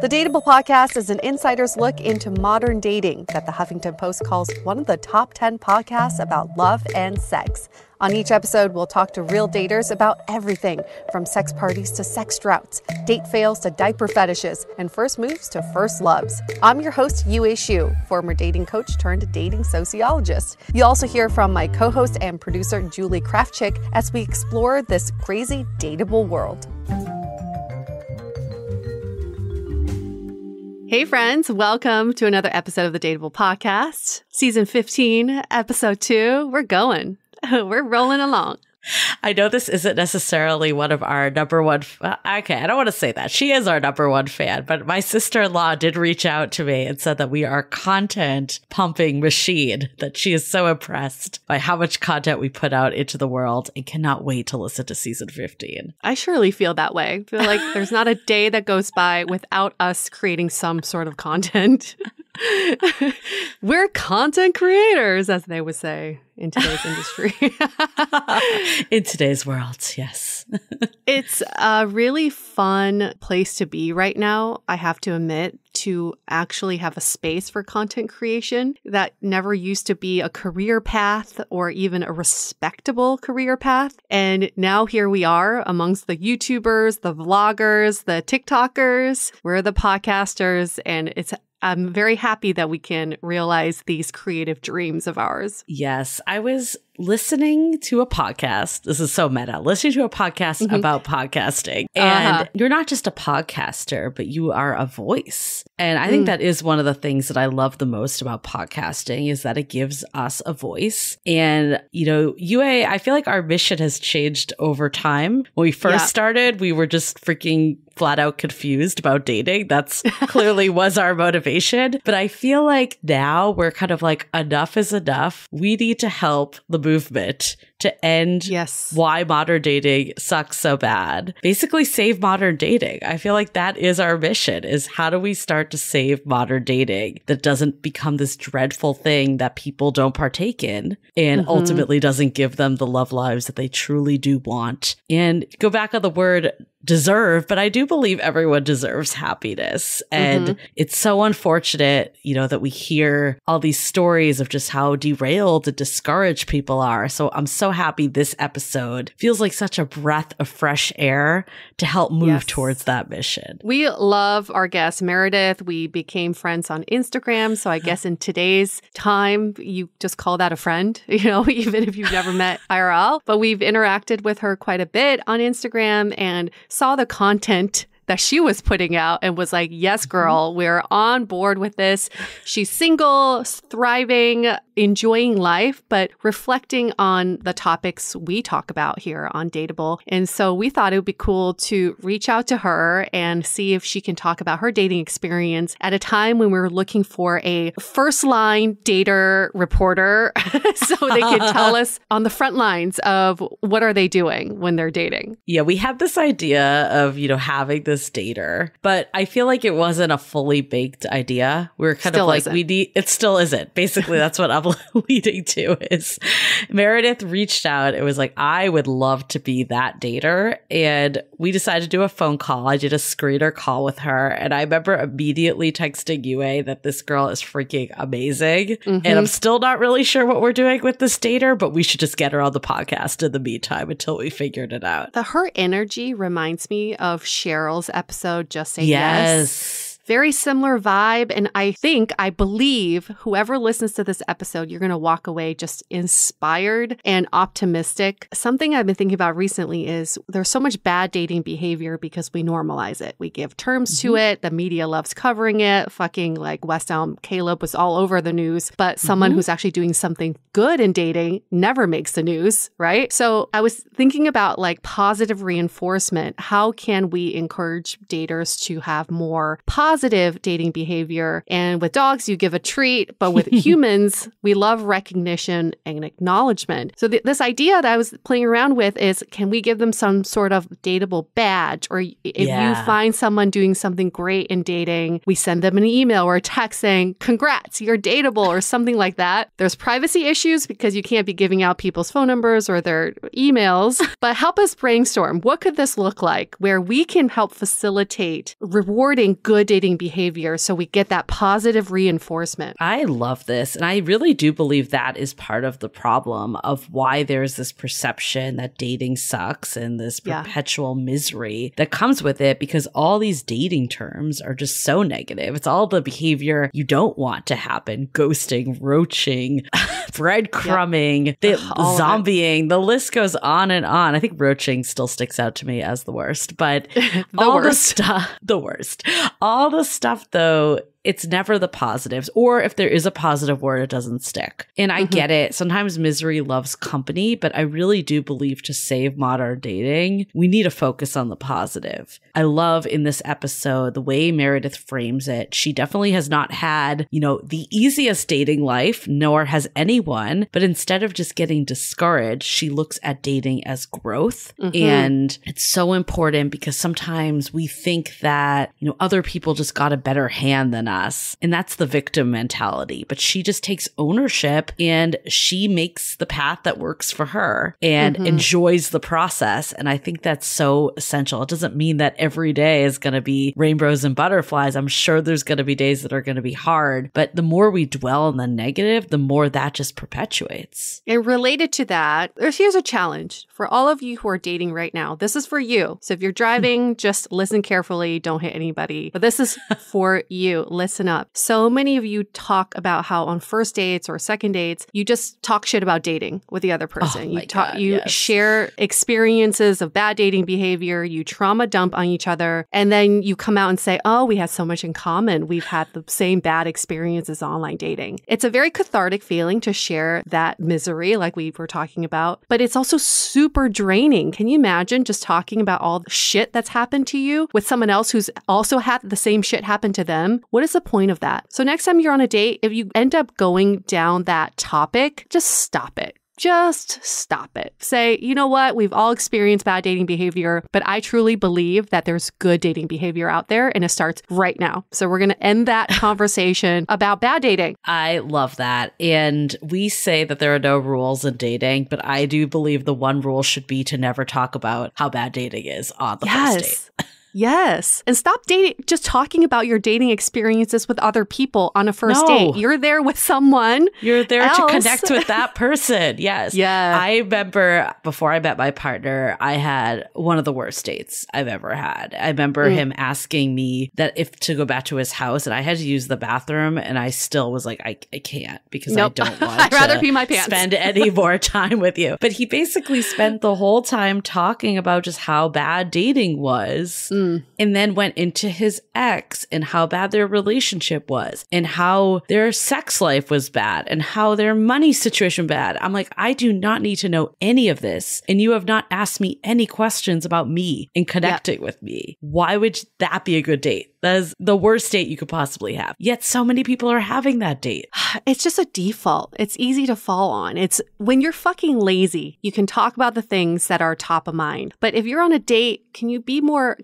The Dateable Podcast is an insider's look into modern dating that the Huffington Post calls one of the top 10 podcasts about love and sex. On each episode, we'll talk to real daters about everything from sex parties to sex droughts, date fails to diaper fetishes, and first moves to first loves. I'm your host, Yue Xu, former dating coach turned dating sociologist. You'll also hear from my co-host and producer, Julie Krafchick, as we explore this crazy dateable world. Hey friends, welcome to another episode of the Dateable Podcast, season 15, episode 2. We're going. We're rolling along. I know this isn't necessarily one of our number one. Okay, I don't want to say that. She is our number one fan, but my sister-in-law did reach out to me and said that we are a content pumping machine, that she is so impressed by how much content we put out into the world and cannot wait to listen to season 15. I surely feel that way. I feel like there's not a day that goes by without us creating some sort of content. We're content creators, as they would say in today's industry. In today's world, yes. It's a really fun place to be right now, I have to admit, to actually have a space for content creation that never used to be a career path or even a respectable career path. And now here we are amongst the YouTubers, the vloggers, the TikTokers. We're the podcasters, and I'm very happy that we can realize these creative dreams of ours. Yes, I was listening to a podcast. This is so meta. Listening to a podcast about podcasting. And you're not just a podcaster, but you are a voice. And I think that is one of the things that I love the most about podcasting is that it gives us a voice. And, you know, UA, I feel like our mission has changed over time. When we first started, we were just freaking flat out confused about dating. That's clearly was our motivation. But I feel like now we're kind of like, enough is enough. We need to help the movement to end why modern dating sucks so bad. Basically save modern dating. I feel like that is our mission, is how do we start to save modern dating that doesn't become this dreadful thing that people don't partake in and ultimately doesn't give them the love lives that they truly do want. And go back on the word deserve, but I do believe everyone deserves happiness. And it's so unfortunate, you know, that we hear all these stories of just how derailed and discouraged people are. So I'm so happy this episode feels like such a breath of fresh air to help move towards that mission. We love our guest, Meredith. We became friends on Instagram. So I guess in today's time, you just call that a friend, you know, even if you've never met IRL. But we've interacted with her quite a bit on Instagram and saw the content that she was putting out and was like, yes, girl, we're on board with this. She's single, thriving, enjoying life, but reflecting on the topics we talk about here on Dateable. And so we thought it would be cool to reach out to her and see if she can talk about her dating experience at a time when we were looking for a first-line dater reporter so they could tell us on the front lines of what are they doing when they're dating. Yeah, we had this idea of, you know, having this dater, but I feel like it wasn't a fully baked idea. We were kind of like, we need, it still isn't. Basically, that's what I'm leading to is Meredith reached out. It was like, I would love to be that dater. And we decided to do a phone call. I did a screener call with her. And I remember immediately texting UA that this girl is freaking amazing. And I'm still not really sure what we're doing with this dater, but we should just get her on the podcast in the meantime until we figured it out. Her energy reminds me of Cheryl's episode, Just Say Yes. Very similar vibe. And I believe whoever listens to this episode, you're going to walk away just inspired and optimistic. Something I've been thinking about recently is there's so much bad dating behavior because we normalize it. We give terms to it. The media loves covering it. Fucking like West Elm Caleb was all over the news. But someone who's actually doing something good in dating never makes the news, right? So I was thinking about like positive reinforcement. How can we encourage daters to have more positive dating behavior? And with dogs, you give a treat. But with humans, we love recognition and acknowledgement. So this idea that I was playing around with is, can we give them some sort of dateable badge? Or if you find someone doing something great in dating, we send them an email or a text saying, congrats, you're dateable, or something like that. There's privacy issues because you can't be giving out people's phone numbers or their emails. But help us brainstorm. What could this look like where we can help facilitate rewarding good dating dating behavior. So we get that positive reinforcement. I love this. And I really do believe that is part of the problem of why there's this perception that dating sucks and this perpetual misery that comes with it, because all these dating terms are just so negative. It's all the behavior you don't want to happen. Ghosting, roaching, breadcrumbing, zombieing, the list goes on and on. I think roaching still sticks out to me as the worst, but all the stuff though, it's never the positives, or if there is a positive word, it doesn't stick. And I get it. Sometimes misery loves company, but I really do believe to save modern dating, we need to focus on the positive. I love in this episode the way Meredith frames it. She definitely has not had, you know, the easiest dating life, nor has anyone. But instead of just getting discouraged, she looks at dating as growth. And it's so important because sometimes we think that, you know, other people just got a better hand than us. And that's the victim mentality. But she just takes ownership and she makes the path that works for her and enjoys the process. And I think that's so essential. It doesn't mean that every day is going to be rainbows and butterflies. I'm sure there's going to be days that are going to be hard. But the more we dwell on the negative, the more that just perpetuates. And related to that, here's a challenge for all of you who are dating right now. This is for you. So if you're driving, just listen carefully. Don't hit anybody. But this is for you. Listen up. So many of you talk about how on first dates or second dates, you just talk shit about dating with the other person. You share experiences of bad dating behavior. You trauma dump on each other. And then you come out and say, oh, we have so much in common. We've had the same bad experiences online dating. It's a very cathartic feeling to share that misery like we were talking about. But it's also super draining. Can you imagine just talking about all the shit that's happened to you with someone else who's also had the same shit happen to them? What is the point of that? So next time you're on a date, if you end up going down that topic, just stop it. Just stop it. Say, you know what? We've all experienced bad dating behavior, but I truly believe that there's good dating behavior out there, and it starts right now. So we're going to end that conversation about bad dating. I love that. And we say that there are no rules in dating, but I do believe the one rule should be to never talk about how bad dating is on the first date. Yes. And stop dating, just talking about your dating experiences with other people on a first date. You're there with someone. You're there to connect with that person. Yes. Yeah. I remember before I met my partner, I had one of the worst dates I've ever had. I remember him asking me that if to go back to his house, and I had to use the bathroom, and I still was like, I can't, because I don't want I'd rather pee my pants. Spend any more time with you. But he basically spent the whole time talking about just how bad dating was. And then went into his ex and how bad their relationship was and how their sex life was bad and how their money situation bad. I'm like, I do not need to know any of this. And you have not asked me any questions about me and connecting with me. Why would that be a good date? That is the worst date you could possibly have. Yet so many people are having that date. It's just a default. It's easy to fall on. It's when you're fucking lazy, you can talk about the things that are top of mind. But if you're on a date, can we be more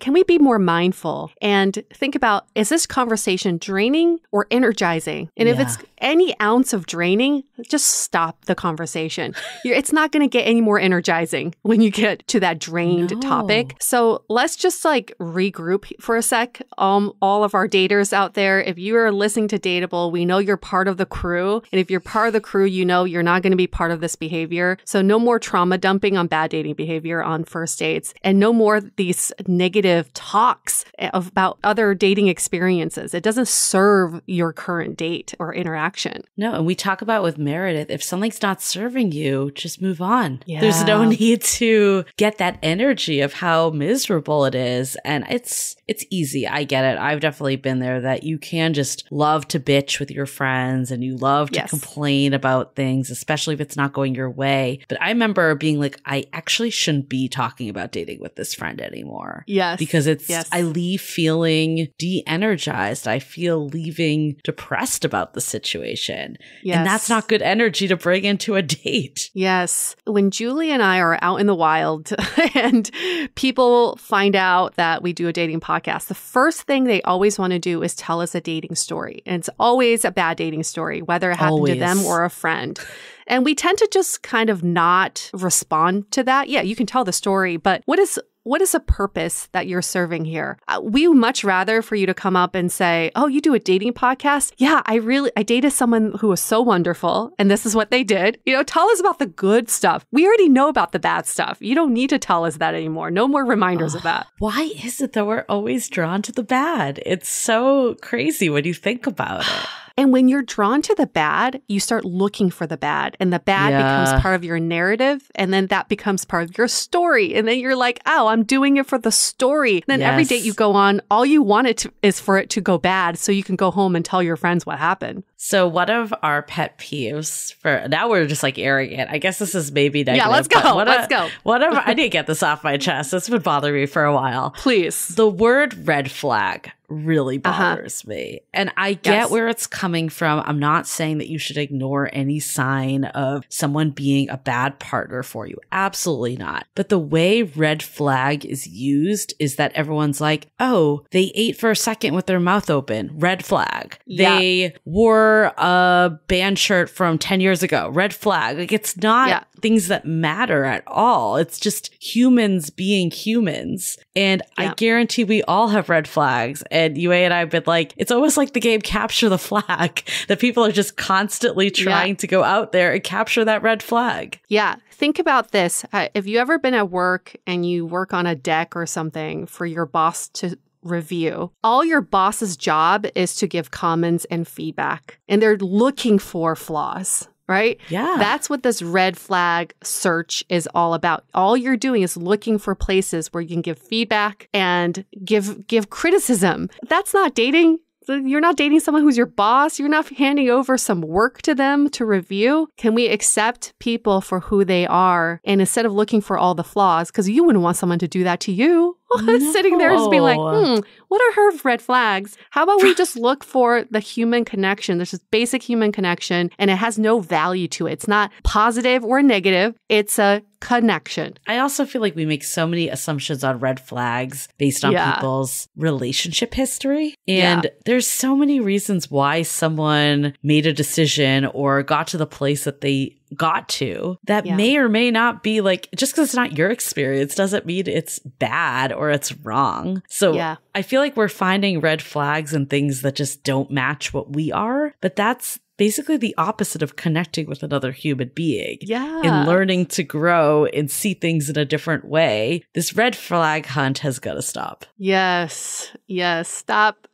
mindful and think about, is this conversation draining or energizing? And if it's any ounce of draining, just stop the conversation. It's not going to get any more energizing when you get to that drained topic. So let's just like regroup for a sec. All of our daters out there, if you are listening to Dateable, we know you're part of the crew. And if you're part of the crew, you know you're not going to be part of this behavior. So no more trauma dumping on bad dating behavior on first dates, and no more these negative talks about other dating experiences. It doesn't serve your current date or interaction. No, and we talk about with Meredith, if something's not serving you, just move on. Yeah. There's no need to get that energy of how miserable it is. And it's easy. I get it. I've definitely been there, that you can just love to bitch with your friends and you love to complain about things, especially if it's not going your way. But I remember being like, I actually shouldn't be talking about dating with this friend anymore. Yes. Because I leave feeling de-energized. I feel leaving depressed about the situation. Yes. And that's not good energy to bring into a date. Yes. When Julie and I are out in the wild and people find out that we do a dating podcast, the first thing they always want to do is tell us a dating story. And it's always a bad dating story, whether it happened to them or a friend. And we tend to just kind of not respond to that. Yeah, you can tell the story, but what is what is the purpose that you're serving here? We would much rather for you to come up and say, oh, you do a dating podcast? Yeah, I dated someone who was so wonderful and this is what they did. You know, tell us about the good stuff. We already know about the bad stuff. You don't need to tell us that anymore. No more reminders of that. Why is it that we're always drawn to the bad? It's so crazy when you think about it. And when you're drawn to the bad, you start looking for the bad, and the bad becomes part of your narrative, and then that becomes part of your story. And then you're like, oh, I'm doing it for the story. And then every date you go on, all you want it to, is for it to go bad so you can go home and tell your friends what happened. So one of our pet peeves for now, we're just like airing it. I guess this is maybe negative. Yeah, let's go. Whatever. I need to get this off my chest. It's been bothering me for a while. Please. The word red flag really bothers me. And I get where it's coming from. I'm not saying that you should ignore any sign of someone being a bad partner for you. Absolutely not. But the way red flag is used is that everyone's like, oh, they ate for a second with their mouth open. Red flag. Yeah. They wore a band shirt from 10 years ago. Red flag. Like, it's not things that matter at all. It's just humans being humans. And I guarantee we all have red flags. And Yue and I have been like, it's almost like the game Capture the Flag, that people are just constantly trying to go out there and capture that red flag. Yeah. Think about this. Have you ever been at work and you work on a deck or something for your boss to review? All your boss's job is to give comments and feedback, and they're looking for flaws. Right? Yeah. That's what this red flag search is all about. All you're doing is looking for places where you can give feedback and give criticism. That's not dating. You're not dating someone who's your boss. You're not handing over some work to them to review. Can we accept people for who they are? And instead of looking for all the flaws, because you wouldn't want someone to do that to you. No. Sitting there just being like, what are her red flags? How about we just look for the human connection? There's this basic human connection, and it has no value to it. It's not positive or negative. It's a connection. I also feel like we make so many assumptions on red flags based on people's relationship history. And there's so many reasons why someone made a decision or got to the place that they got to that may or may not be, like, just because it's not your experience doesn't mean it's bad or it's wrong. So I feel like we're finding red flags and things that just don't match what we are. But that's basically the opposite of connecting with another human being and learning to grow and see things in a different way. This red flag hunt has got to stop. Yes. Yes. Stop.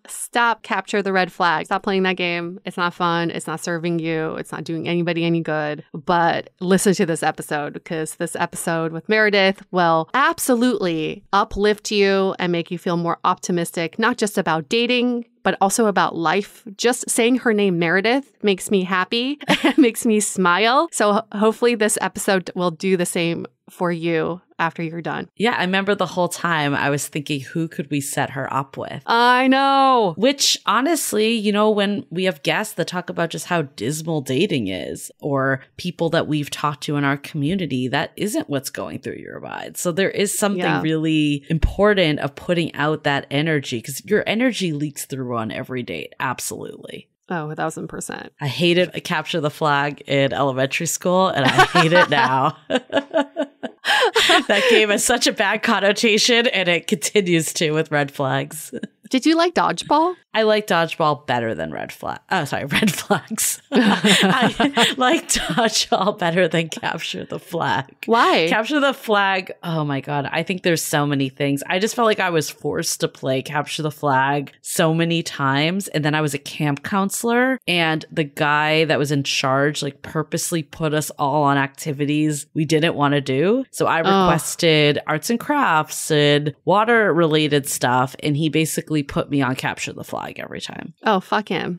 Capture the red flag. Stop playing that game. It's not fun. It's not serving you. It's not doing anybody any good. But listen to this episode, because this episode with Meredith will absolutely uplift you and make you feel more optimistic, not just about dating, but also about life. Just saying her name, Meredith, makes me happy, makes me smile. So hopefully this episode will do the same for you after you're done. Yeah, I remember the whole time I was thinking, who could we set her up with? I know. Which honestly, you know, when we have guests that talk about just how dismal dating is, or people that we've talked to in our community, that isn't what's going through your mind. So there is something really important of putting out that energy, because your energy leaks through on every date. Absolutely. Oh, 1,000%. I hated Capture the Flag in elementary school, and I hate it now. That game has such a bad connotation, and it continues to with red flags. Did you like dodgeball? I like dodgeball better than red flag. Oh, sorry, red flags. I like dodgeball better than Capture the Flag. Why? Capture the Flag. Oh my God. I think there's so many things. I just felt like I was forced to play Capture the Flag so many times. And then I was a camp counselor, and the guy that was in charge, like, purposely put us all on activities we didn't want to do. So I requested arts and crafts and water related stuff. And he basically put me on Capture the Flag every time. Oh, fuck him.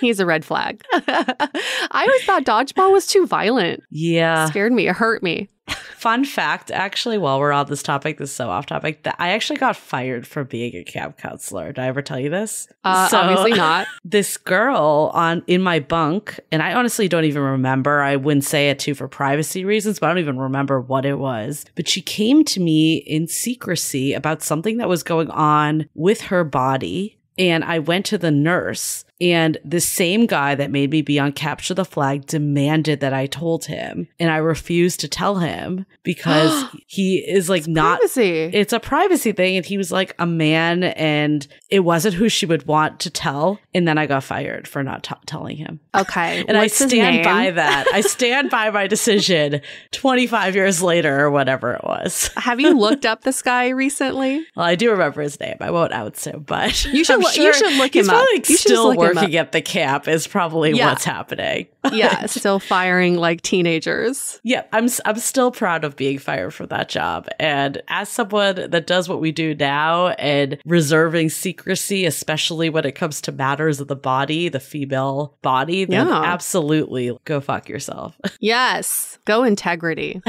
He's a red flag. I always thought dodgeball was too violent. Yeah. It scared me. It hurt me. Fun fact, actually, while we're on this topic, this is so off topic, that I actually got fired for being a camp counselor. Did I ever tell you this? Obviously not. This girl in my bunk, and I honestly don't even remember. I wouldn't say it too for privacy reasons, but I don't even remember what it was. But she came to me in secrecy about something that was going on with her body And I went to the nurse, and the same guy that made me be on Capture the Flag demanded that I told him, and I refused to tell him because he is like, it's a privacy thing. And he was like a man, and it wasn't who she would want to tell. And then I got fired for not telling him. Okay. And I stand by that. I stand by my decision 25 years later or whatever it was. Have you looked up this guy recently? Well, I do remember his name. I won't out him, but you should, you should look him up. He's still working at the camp is probably what's happening. Yeah, still firing like teenagers. Yeah, I'm still proud of being fired for that job. And as someone that does what we do now and reserving secrecy, especially when it comes to matters of the body, the female body, then absolutely go fuck yourself. Yes, go integrity.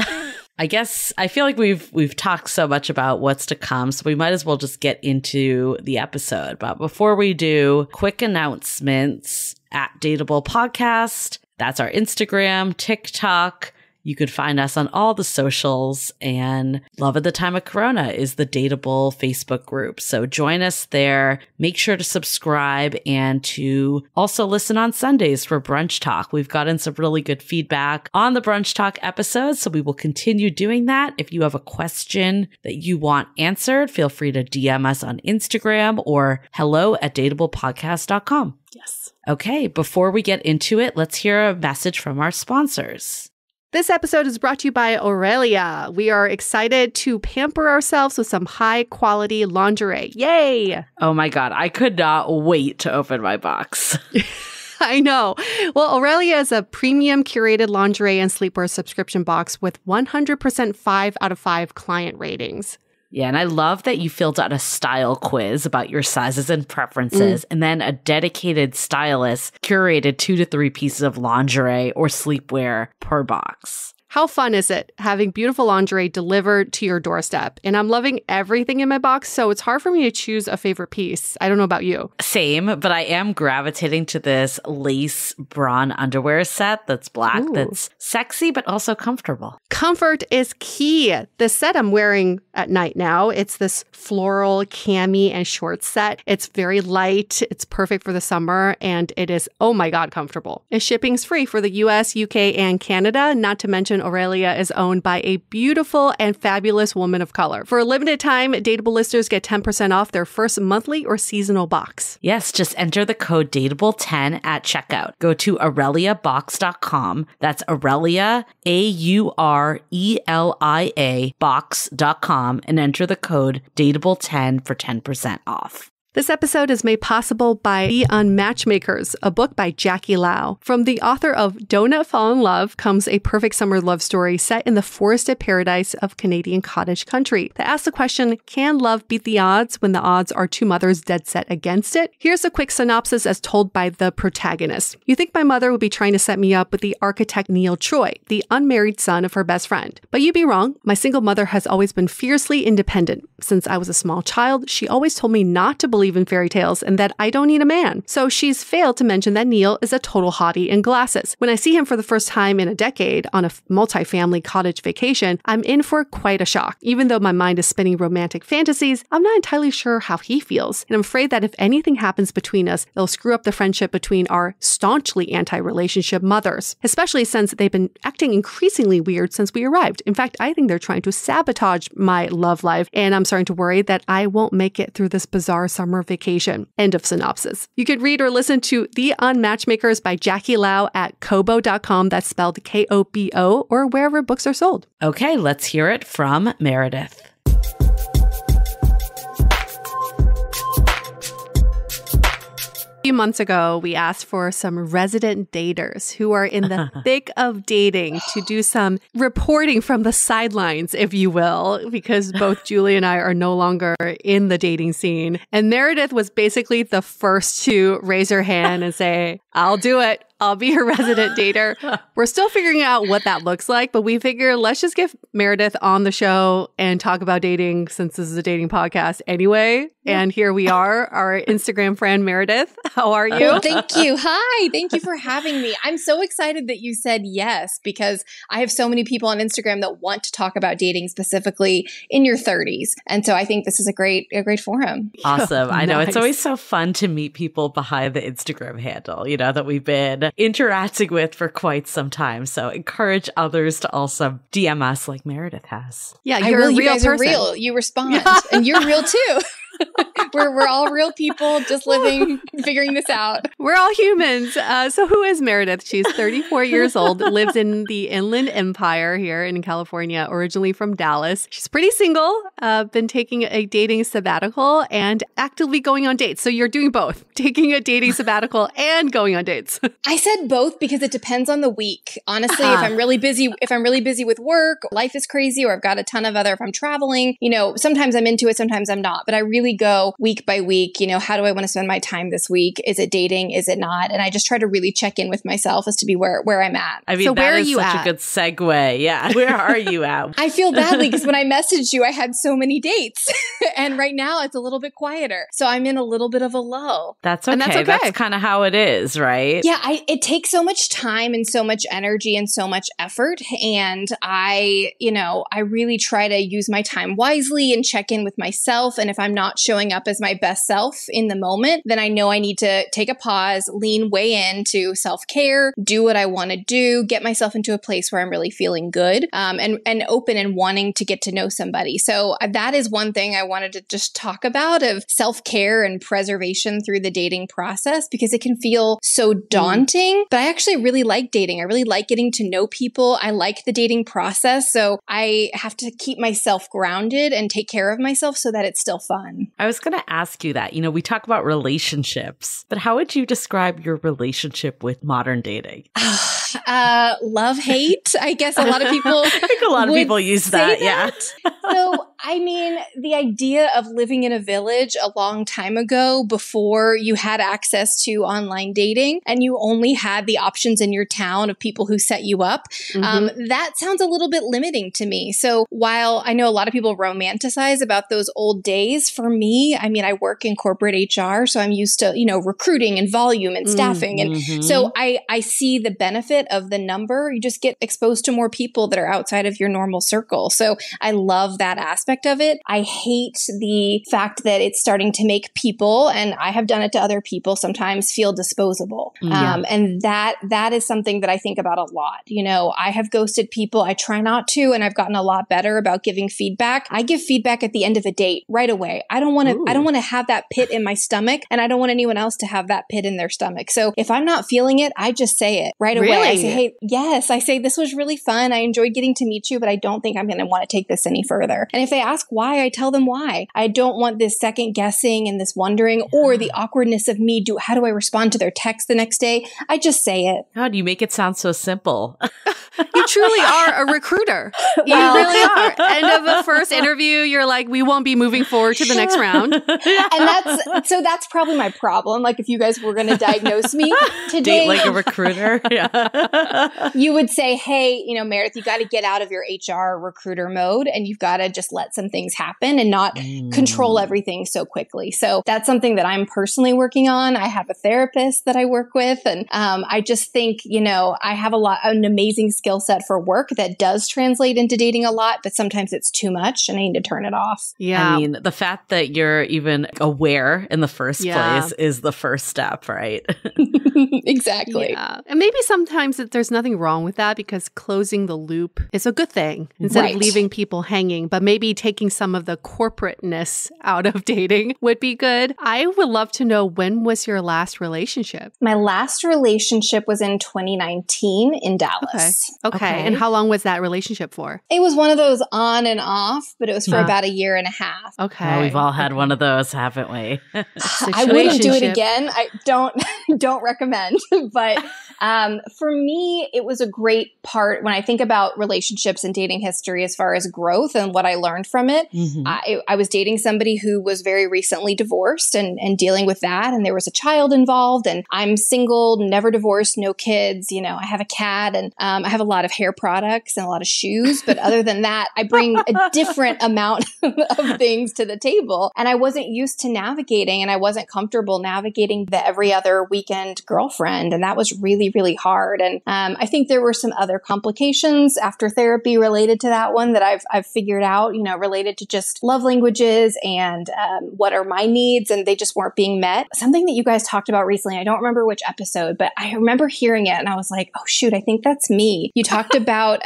I guess I feel like we've talked so much about what's to come, so we might as well just get into the episode. But before we do, quick announcements. At Dateable Podcast, that's our Instagram, TikTok. You could find us on all the socials, and Love at the Time of Corona is the Dateable Facebook group. So join us there. Make sure to subscribe and to also listen on Sundays for Brunch Talk. We've gotten some really good feedback on the Brunch Talk episodes, so we will continue doing that. If you have a question that you want answered, feel free to DM us on Instagram or hello@dateablepodcast.com. Yes. Okay, before we get into it, let's hear a message from our sponsors. This episode is brought to you by Aurelia. We are excited to pamper ourselves with some high-quality lingerie. Yay! Oh my God, I could not wait to open my box. I know. Well, Aurelia is a premium curated lingerie and sleepwear subscription box with 100% 5 out of 5 client ratings. Yeah, and I love that you filled out a style quiz about your sizes and preferences, and then a dedicated stylist curated 2 to 3 pieces of lingerie or sleepwear per box. How fun is it having beautiful lingerie delivered to your doorstep? And I'm loving everything in my box, so it's hard for me to choose a favorite piece. I don't know about you. Same, but I am gravitating to this lace brawn underwear set that's black, that's sexy, but also comfortable. Comfort is key. The set I'm wearing at night now, it's this floral cami and short set. It's very light. It's perfect for the summer. And it is, oh my God, comfortable. And shipping's free for the US, UK, and Canada. Not to mention, Aurelia is owned by a beautiful and fabulous woman of color. For a limited time, Dateable listeners get 10% off their first monthly or seasonal box. Yes, just enter the code Dateable10 at checkout. Go to AureliaBox.com. That's Aurelia, AureliaBox.com. And enter the code Dateable10 for 10% off. This episode is made possible by The Unmatchmakers, a book by Jackie Lau. From the author of Donut Fall in Love comes a perfect summer love story set in the forested paradise of Canadian cottage country that asks the question, can love beat the odds when the odds are two mothers dead set against it? Here's a quick synopsis as told by the protagonist. You think my mother would be trying to set me up with the architect Neil Choi, the unmarried son of her best friend. But you'd be wrong. My single mother has always been fiercely independent. Since I was a small child, she always told me not to believe in fairy tales and that I don't need a man. So she's failed to mention that Neil is a total hottie in glasses. When I see him for the first time in a decade on a multi-family cottage vacation, I'm in for quite a shock. Even though my mind is spinning romantic fantasies, I'm not entirely sure how he feels. And I'm afraid that if anything happens between us, it'll screw up the friendship between our staunchly anti-relationship mothers, especially since they've been acting increasingly weird since we arrived. In fact, I think they're trying to sabotage my love life, and I'm starting to worry that I won't make it through this bizarre summer vacation. End of synopsis. You can read or listen to The Unmatchmakers by Jackie Lau at kobo.com. That's spelled K-O-B-O, or wherever books are sold. Okay, let's hear it from Meredith. A few months ago, we asked for some resident daters who are in the thick of dating to do some reporting from the sidelines, if you will, because both Julie and I are no longer in the dating scene. And Meredith was basically the first to raise her hand and say, I'll do it. I'll be your resident dater. We're still figuring out what that looks like, but we figure let's just get Meredith on the show and talk about dating since this is a dating podcast anyway. And here we are, our Instagram friend, Meredith. How are you? Well, thank you. Hi. Thank you for having me. I'm so excited that you said yes, because I have so many people on Instagram that want to talk about dating specifically in your 30s. And so I think this is a great forum. Awesome. I know. Nice. It's always so fun to meet people behind the Instagram handle, you know, that we've been interacting with for quite some time. So encourage others to also DM us like Meredith has. Yeah, you're a real person. Real. You respond. Yeah. And you're real too. We're all real people just living, figuring this out. We're all humans. So who is Meredith? She's 34 years old, lives in the Inland Empire here in California, originally from Dallas. She's pretty single, been taking a dating sabbatical and actively going on dates. So you're doing both, taking a dating sabbatical and going on dates. I said both because it depends on the week. Honestly, if I'm really busy with work, life is crazy, or I've got a ton of other, if I'm traveling, you know, sometimes I'm into it, sometimes I'm not. But I really go week by week, you know, how do I want to spend my time this week? Is it dating? Is it not? And I just try to really check in with myself as to be where I'm at. I mean, so where are you at? Such a good segue. Yeah. Where are you at? I feel badly because when I messaged you, I had so many dates. And right now it's a little bit quieter. So I'm in a little bit of a lull. That's okay. And that's okay. That's kind of how it is, right? Yeah. It takes so much time and so much energy and so much effort. And I really try to use my time wisely and check in with myself. And if I'm not showing up as my best self in the moment, then I know I need to take a pause, lean way into self-care, do what I want to do, get myself into a place where I'm really feeling good and open and wanting to get to know somebody. So that is one thing I wanted to just talk about, of self-care and preservation through the dating process, because it can feel so daunting. But I actually really like dating. I really like getting to know people. I like the dating process. So I have to keep myself grounded and take care of myself so that it's still fun. I was going to ask you that. You know, we talk about relationships, but how would you describe your relationship with modern dating? Love, hate. I guess a lot of people use that. Yeah. So, I mean, the idea of living in a village a long time ago, before you had access to online dating and you only had the options in your town of people who set you up, that sounds a little bit limiting to me. So while I know a lot of people romanticize about those old days, for me, I mean, I work in corporate HR, so I'm used to, you know, recruiting and volume and staffing. And so I see the benefit of the number. You just get exposed to more people that are outside of your normal circle. So I love that aspect of it. I hate the fact that it's starting to make people, and I have done it to other people sometimes, feel disposable. Yeah. And that is something that I think about a lot. You know, I have ghosted people. I try not to, and I've gotten a lot better about giving feedback. I give feedback at the end of a date right away. I don't want to have that pit in my stomach, and I don't want anyone else to have that pit in their stomach. So if I'm not feeling it, I just say it right away. I say, hey, yes, this was really fun. I enjoyed getting to meet you, but I don't think I'm going to want to take this any further. And if they ask why, I tell them why. I don't want this second guessing and this wondering or the awkwardness of me. How do I respond to their text the next day? I just say it. God, you make it sound so simple. You truly are a recruiter. You really are. End of the first interview, you're like, we won't be moving forward to the next round. And that's probably my problem. Like, if you guys were going to diagnose me today, date like a recruiter, you would say, hey, you know, Meredith, you got to get out of your HR recruiter mode, and you've got to just let some things happen and not control everything so quickly. So that's something that I'm personally working on. I have a therapist that I work with, and I just think, you know, I have an amazing skill set for work that does translate into dating a lot, but sometimes it's too much and I need to turn it off. Yeah. I mean, the fact that you're even aware in the first place is the first step, right? Exactly. Yeah. And maybe sometimes there's nothing wrong with that, because closing the loop is a good thing instead of leaving people hanging, but maybe taking some of the corporateness out of dating would be good. I would love to know, when was your last relationship? My last relationship was in 2019 in Dallas. Okay. And how long was that relationship for? It was one of those on and off, but it was for about a year and a half. Okay. Well, we've all had one of those, haven't we? I wouldn't do it again. I don't recommend, but For me, it was a great part when I think about relationships and dating history as far as growth and what I learned from it. Mm-hmm. I was dating somebody who was very recently divorced and dealing with that. And there was a child involved, and I'm single, never divorced, no kids. You know, I have a cat, and I have a lot of hair products and a lot of shoes. But other than that, I bring a different amount of things to the table. And I wasn't used to navigating, and I wasn't comfortable navigating the every other weekend girlfriend. And that was really hard. And I think there were some other complications after therapy related to that one that I've figured out, you know, related to just love languages and what are my needs, and they just weren't being met. Something that you guys talked about recently, I don't remember which episode, but I remember hearing it and I was like, oh shoot, I think that's me. You talked about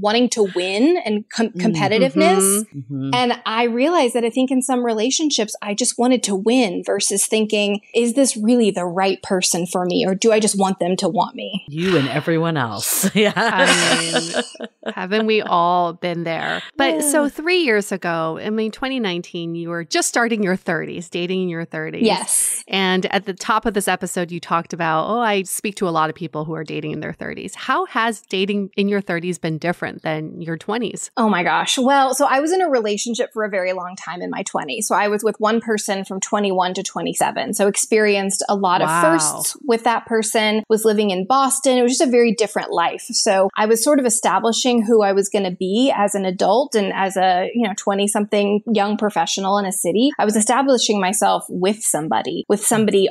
wanting to win and competitiveness. Mm-hmm, mm-hmm. And I realized that I think in some relationships, I just wanted to win versus thinking, is this really the right person for me? Or do I just want them to want me? You and everyone else. Yeah. I mean, haven't we all been there? But so 3 years ago, I mean, 2019, you were just starting your 30s, dating in your 30s. Yes. And at the top of this episode, you talked about, oh, I speak to a lot of people who are dating in their 30s. How has dating in your 30s been different than your 20s? Oh my gosh. Well, so I was in a relationship for a very long time in my 20s. So I was with one person from 21 to 27. So experienced a lot of firsts with that person, was living in Boston. It was just a very different life. So I was sort of establishing who I was going to be as an adult and as a, you know, 20-something young professional in a city. I was establishing myself with somebody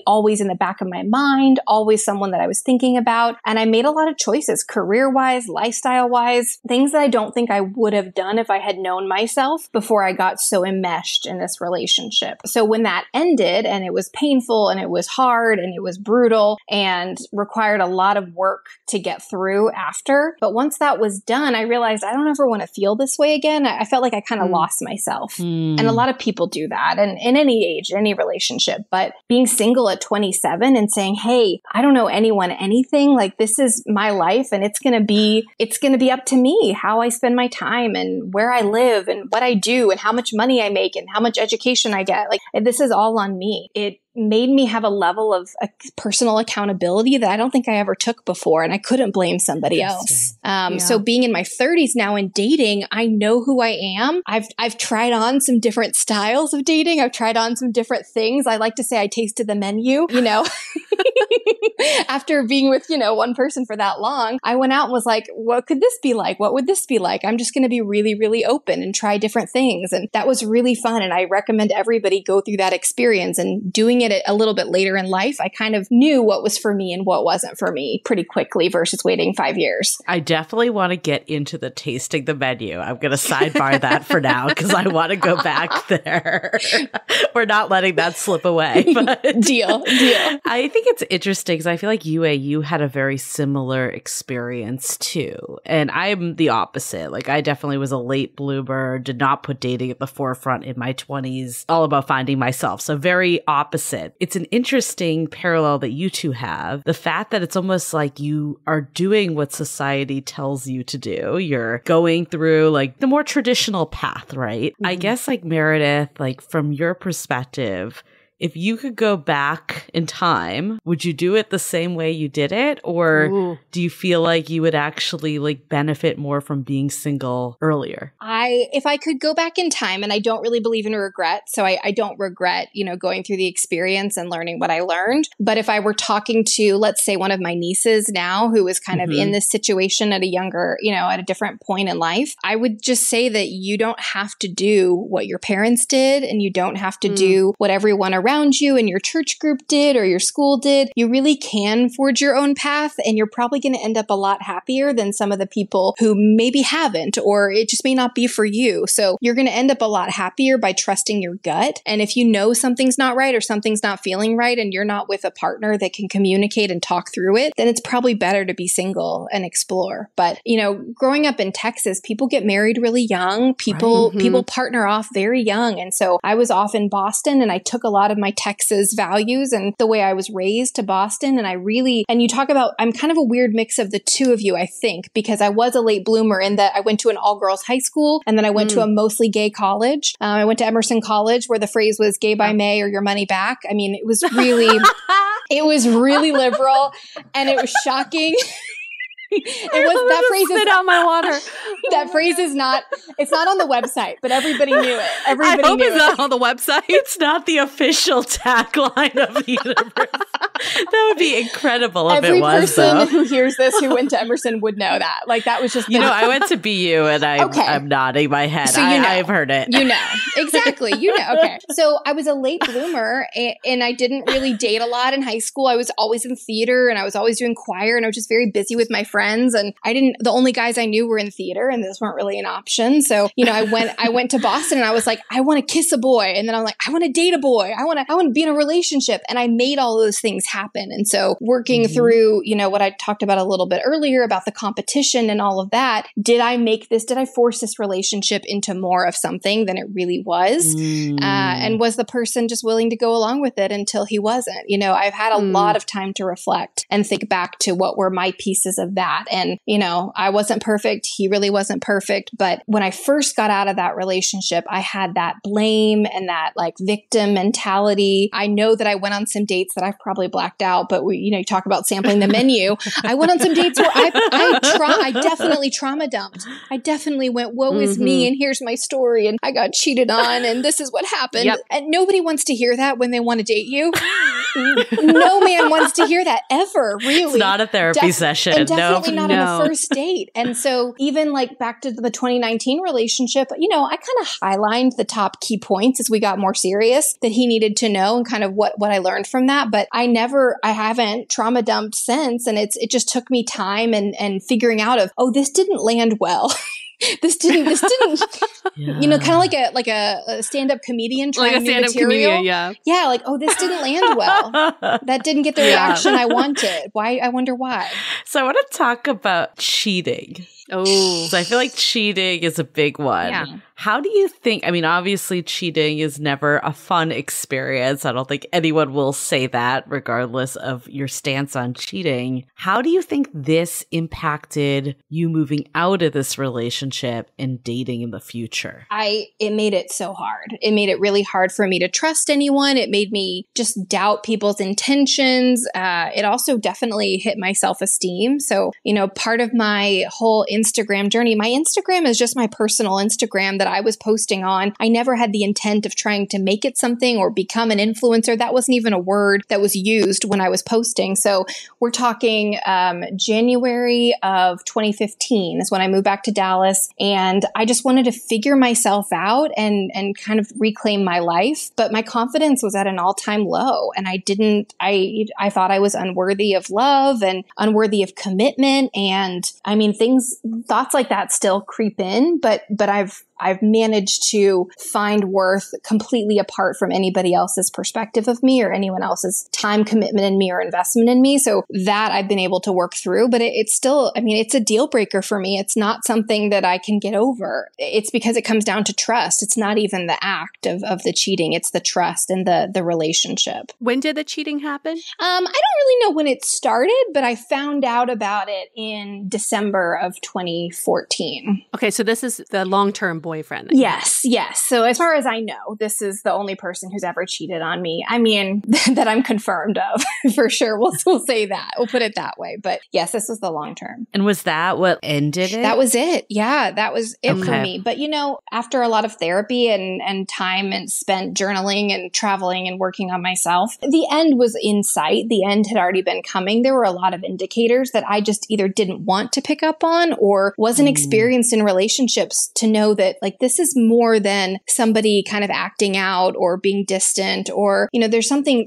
always in the back of my mind, always someone that I was thinking about. And I made a lot of choices, career-wise, lifestyle-wise, things that I don't think I would have done if I had known myself before I got so enmeshed in this relationship. So when that ended, and it was painful, and it was hard, and it was brutal, and required a lot of work to get through after. But once that was done, I realized I don't ever want to feel this way again. I felt like I kind of lost myself. Mm. And a lot of people do that, and in any age, any relationship. But being single at 27 and saying, hey, I don't know anyone, anything, like this is my life, and it's going to be up to me how I spend my time and where I live and what I do and how much money I make and how much education I get. Like this is all on me. It made me have a level of personal accountability that I don't think I ever took before. And I couldn't blame somebody else. So being in my 30s now and dating, I know who I am. I've tried on some different styles of dating. I've tried on some different things. I like to say I tasted the menu, you know, after being with, you know, one person for that long, I went out and was like, what could this be like? What would this be like? I'm just going to be really open and try different things. And that was really fun. And I recommend everybody go through that experience, and doing it a little bit later in life, I kind of knew what was for me and what wasn't for me pretty quickly versus waiting 5 years. I definitely want to get into the tasting the menu. I'm going to sidebar that for now because I want to go back there. We're not letting that slip away. But deal. I think it's interesting because I feel like you had a very similar experience too. And I'm the opposite. Like I definitely was a late bloomer, did not put dating at the forefront in my 20s, all about finding myself. So very opposite. It's an interesting parallel that you two have. The fact that it's almost like you are doing what society tells you to do. You're going through like the more traditional path, right? Mm-hmm. I guess like Meredith, like from your perspective, if you could go back in time, would you do it the same way you did it? Or do you feel like you would actually like benefit more from being single earlier? If I could go back in time, and I don't really believe in regret, so I don't regret, you know, going through the experience and learning what I learned. But if I were talking to, let's say, one of my nieces now who is kind of in this situation at a younger, you know, at a different point in life, I would just say that you don't have to do what your parents did, and you don't have to do what everyone around you and your church group did or your school did. You really can forge your own path, and you're probably going to end up a lot happier than some of the people who maybe haven't, or it just may not be for you. So you're going to end up a lot happier by trusting your gut. And if you know something's not right or something's not feeling right, and you're not with a partner that can communicate and talk through it, then it's probably better to be single and explore. But, you know, growing up in Texas, people get married really young. People partner off very young. And so I was off in Boston, and I took a lot of my Texas values and the way I was raised to Boston. And you talk about, I'm kind of a weird mix of the two of you, I think, because I was a late bloomer in that I went to an all-girls high school, and then I went to a mostly gay college. I went to Emerson College, where the phrase was gay by May or your money back. I mean, it was really... It was really liberal, and it was shocking. That phrase is not. It's not on the website, but everybody knew it. Everybody knew it's not on the website. It's not the official tagline of the universe. That would be incredible if it was. Every person who hears this who went to Emerson would know that. Like that was just. You know, I went to BU and I'm nodding my head. So you know. I've heard it. You know exactly. You know. Okay. So I was a late bloomer, and I didn't really date a lot in high school. I was always in theater, and I was always doing choir, and I was just very busy with my friends, and the only guys I knew were in theater, and those weren't really an option. So, you know, I went to Boston and I was like, I want to kiss a boy. And then I'm like, I want to date a boy. I want to be in a relationship. And I made all those things happen. And so working through, you know, what I talked about a little bit earlier about the competition and all of that, did I force this relationship into more of something than it really was? And was the person just willing to go along with it until he wasn't? You know, I've had a lot of time to reflect and think back to what were my pieces of that. And, you know, I wasn't perfect. He really wasn't perfect. But when I first got out of that relationship, I had that blame and that like victim mentality. I know that I went on some dates that I've probably blacked out, but you talk about sampling the menu. I went on some dates where I definitely trauma dumped. I definitely went, woe is me, and here's my story, and I got cheated on, and this is what happened. Yep. And nobody wants to hear that when they want to date you. No man wants to hear that ever, really. It's not a therapy session. And definitely not on a first date. And so even like back to the 2019 relationship, you know, I kind of highlined the top key points as we got more serious that he needed to know and kind of what I learned from that. But I haven't trauma dumped since. And it just took me time and figuring out this didn't land well. This didn't, you know, kind of like a stand-up comedian trying like a new material. Comedian, yeah. Yeah. Like, this didn't land well. That didn't get the reaction I wanted. Why? I wonder why. So I want to talk about cheating. Oh, so I feel like cheating is a big one. Yeah. How do you think? I mean, obviously, cheating is never a fun experience. I don't think anyone will say that, regardless of your stance on cheating. How do you think this impacted you moving out of this relationship and dating in the future? It made it so hard. It made it really hard for me to trust anyone. It made me just doubt people's intentions. It also definitely hit my self-esteem. So, you know, part of my whole Instagram journey. My Instagram is just my personal Instagram that I was posting on. I never had the intent of trying to make it something or become an influencer. That wasn't even a word that was used when I was posting. So we're talking January of 2015 is when I moved back to Dallas, and I just wanted to figure myself out and kind of reclaim my life. But my confidence was at an all-time low, and I thought I was unworthy of love and unworthy of commitment, and I mean thoughts like that still creep in, but I've managed to find worth completely apart from anybody else's perspective of me or anyone else's time commitment in me or investment in me. So that I've been able to work through, but it's still, I mean, it's a deal breaker for me. It's not something that I can get over. It's because it comes down to trust. It's not even the act of the cheating. It's the trust and the relationship. When did the cheating happen? I don't really know when it started, but I found out about it in December of 2014. Okay. So this is the long-term boyfriend. Yes. So as far as I know, this is the only person who's ever cheated on me. I mean, that I'm confirmed of for sure. We'll say that. We'll put it that way. But yes, this was the long term. And was that what ended it? That was it. Yeah, that was it for me. But you know, after a lot of therapy and time and spent journaling and traveling and working on myself, the end was in sight. The end had already been coming. There were a lot of indicators that I just either didn't want to pick up on or wasn't experienced in relationships to know that like this is more than somebody kind of acting out or being distant or, you know, there's something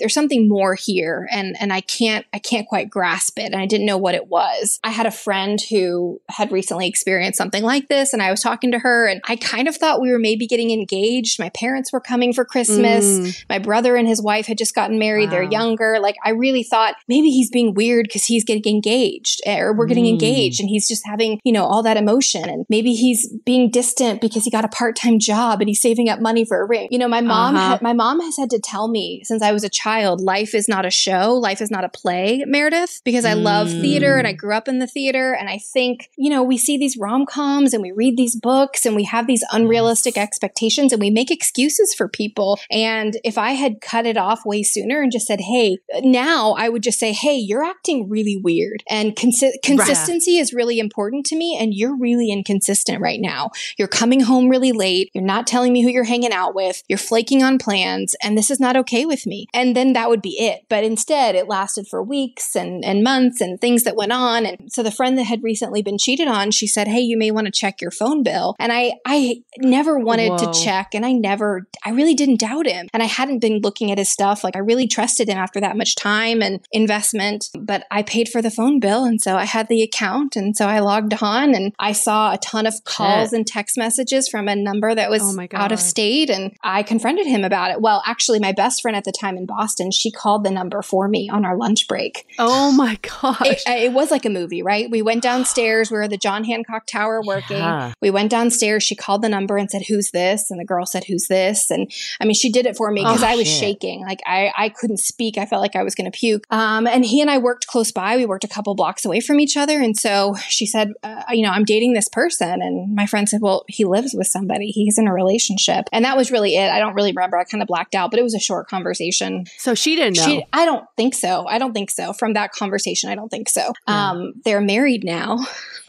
more here and I can't quite grasp it. And I didn't know what it was. I had a friend who had recently experienced something like this, and I was talking to her, and I kind of thought we were maybe getting engaged. My parents were coming for Christmas. My brother and his wife had just gotten married. Wow. They're younger. Like I really thought maybe he's being weird because he's getting engaged or we're getting engaged and he's just having, you know, all that emotion, and maybe he's being distant because because he got a part-time job and he's saving up money for a ring. You know, my mom, my mom has had to tell me since I was a child, life is not a show. Life is not a play, Meredith, because I love theater and I grew up in the theater. And I think, you know, we see these rom-coms and we read these books and we have these unrealistic expectations and we make excuses for people. And if I had cut it off way sooner and just said, hey, now I would just say, hey, you're acting really weird. And consistency is really important to me. And you're really inconsistent right now. You're coming home really late. You're not telling me who you're hanging out with. You're flaking on plans. And this is not okay with me. And then that would be it. But instead, it lasted for weeks and months and things that went on. And so the friend that had recently been cheated on, she said, hey, you may want to check your phone bill. And I never wanted to check. And I really didn't doubt him. And I hadn't been looking at his stuff. Like I really trusted him after that much time and investment. But I paid for the phone bill. And so I had the account. And so I logged on and I saw a ton of calls and text messages from a number that was out of state. And I confronted him about it. Well, actually, my best friend at the time in Boston, she called the number for me on our lunch break. Oh my gosh. It was like a movie, right? We went downstairs. We were at the John Hancock Tower working. Yeah. We went downstairs. She called the number and said, who's this? And the girl said, who's this? And I mean, she did it for me because I was shaking. Like I couldn't speak. I felt like I was going to puke. And he and I worked close by. We worked a couple blocks away from each other. And so she said, you know, I'm dating this person. And my friend said, well, he lives with somebody. He's in a relationship. And that was really it. I don't really remember. I kind of blacked out, but it was a short conversation. So she didn't know. I don't think so. I don't think so. From that conversation, I don't think so. Yeah. They're married now.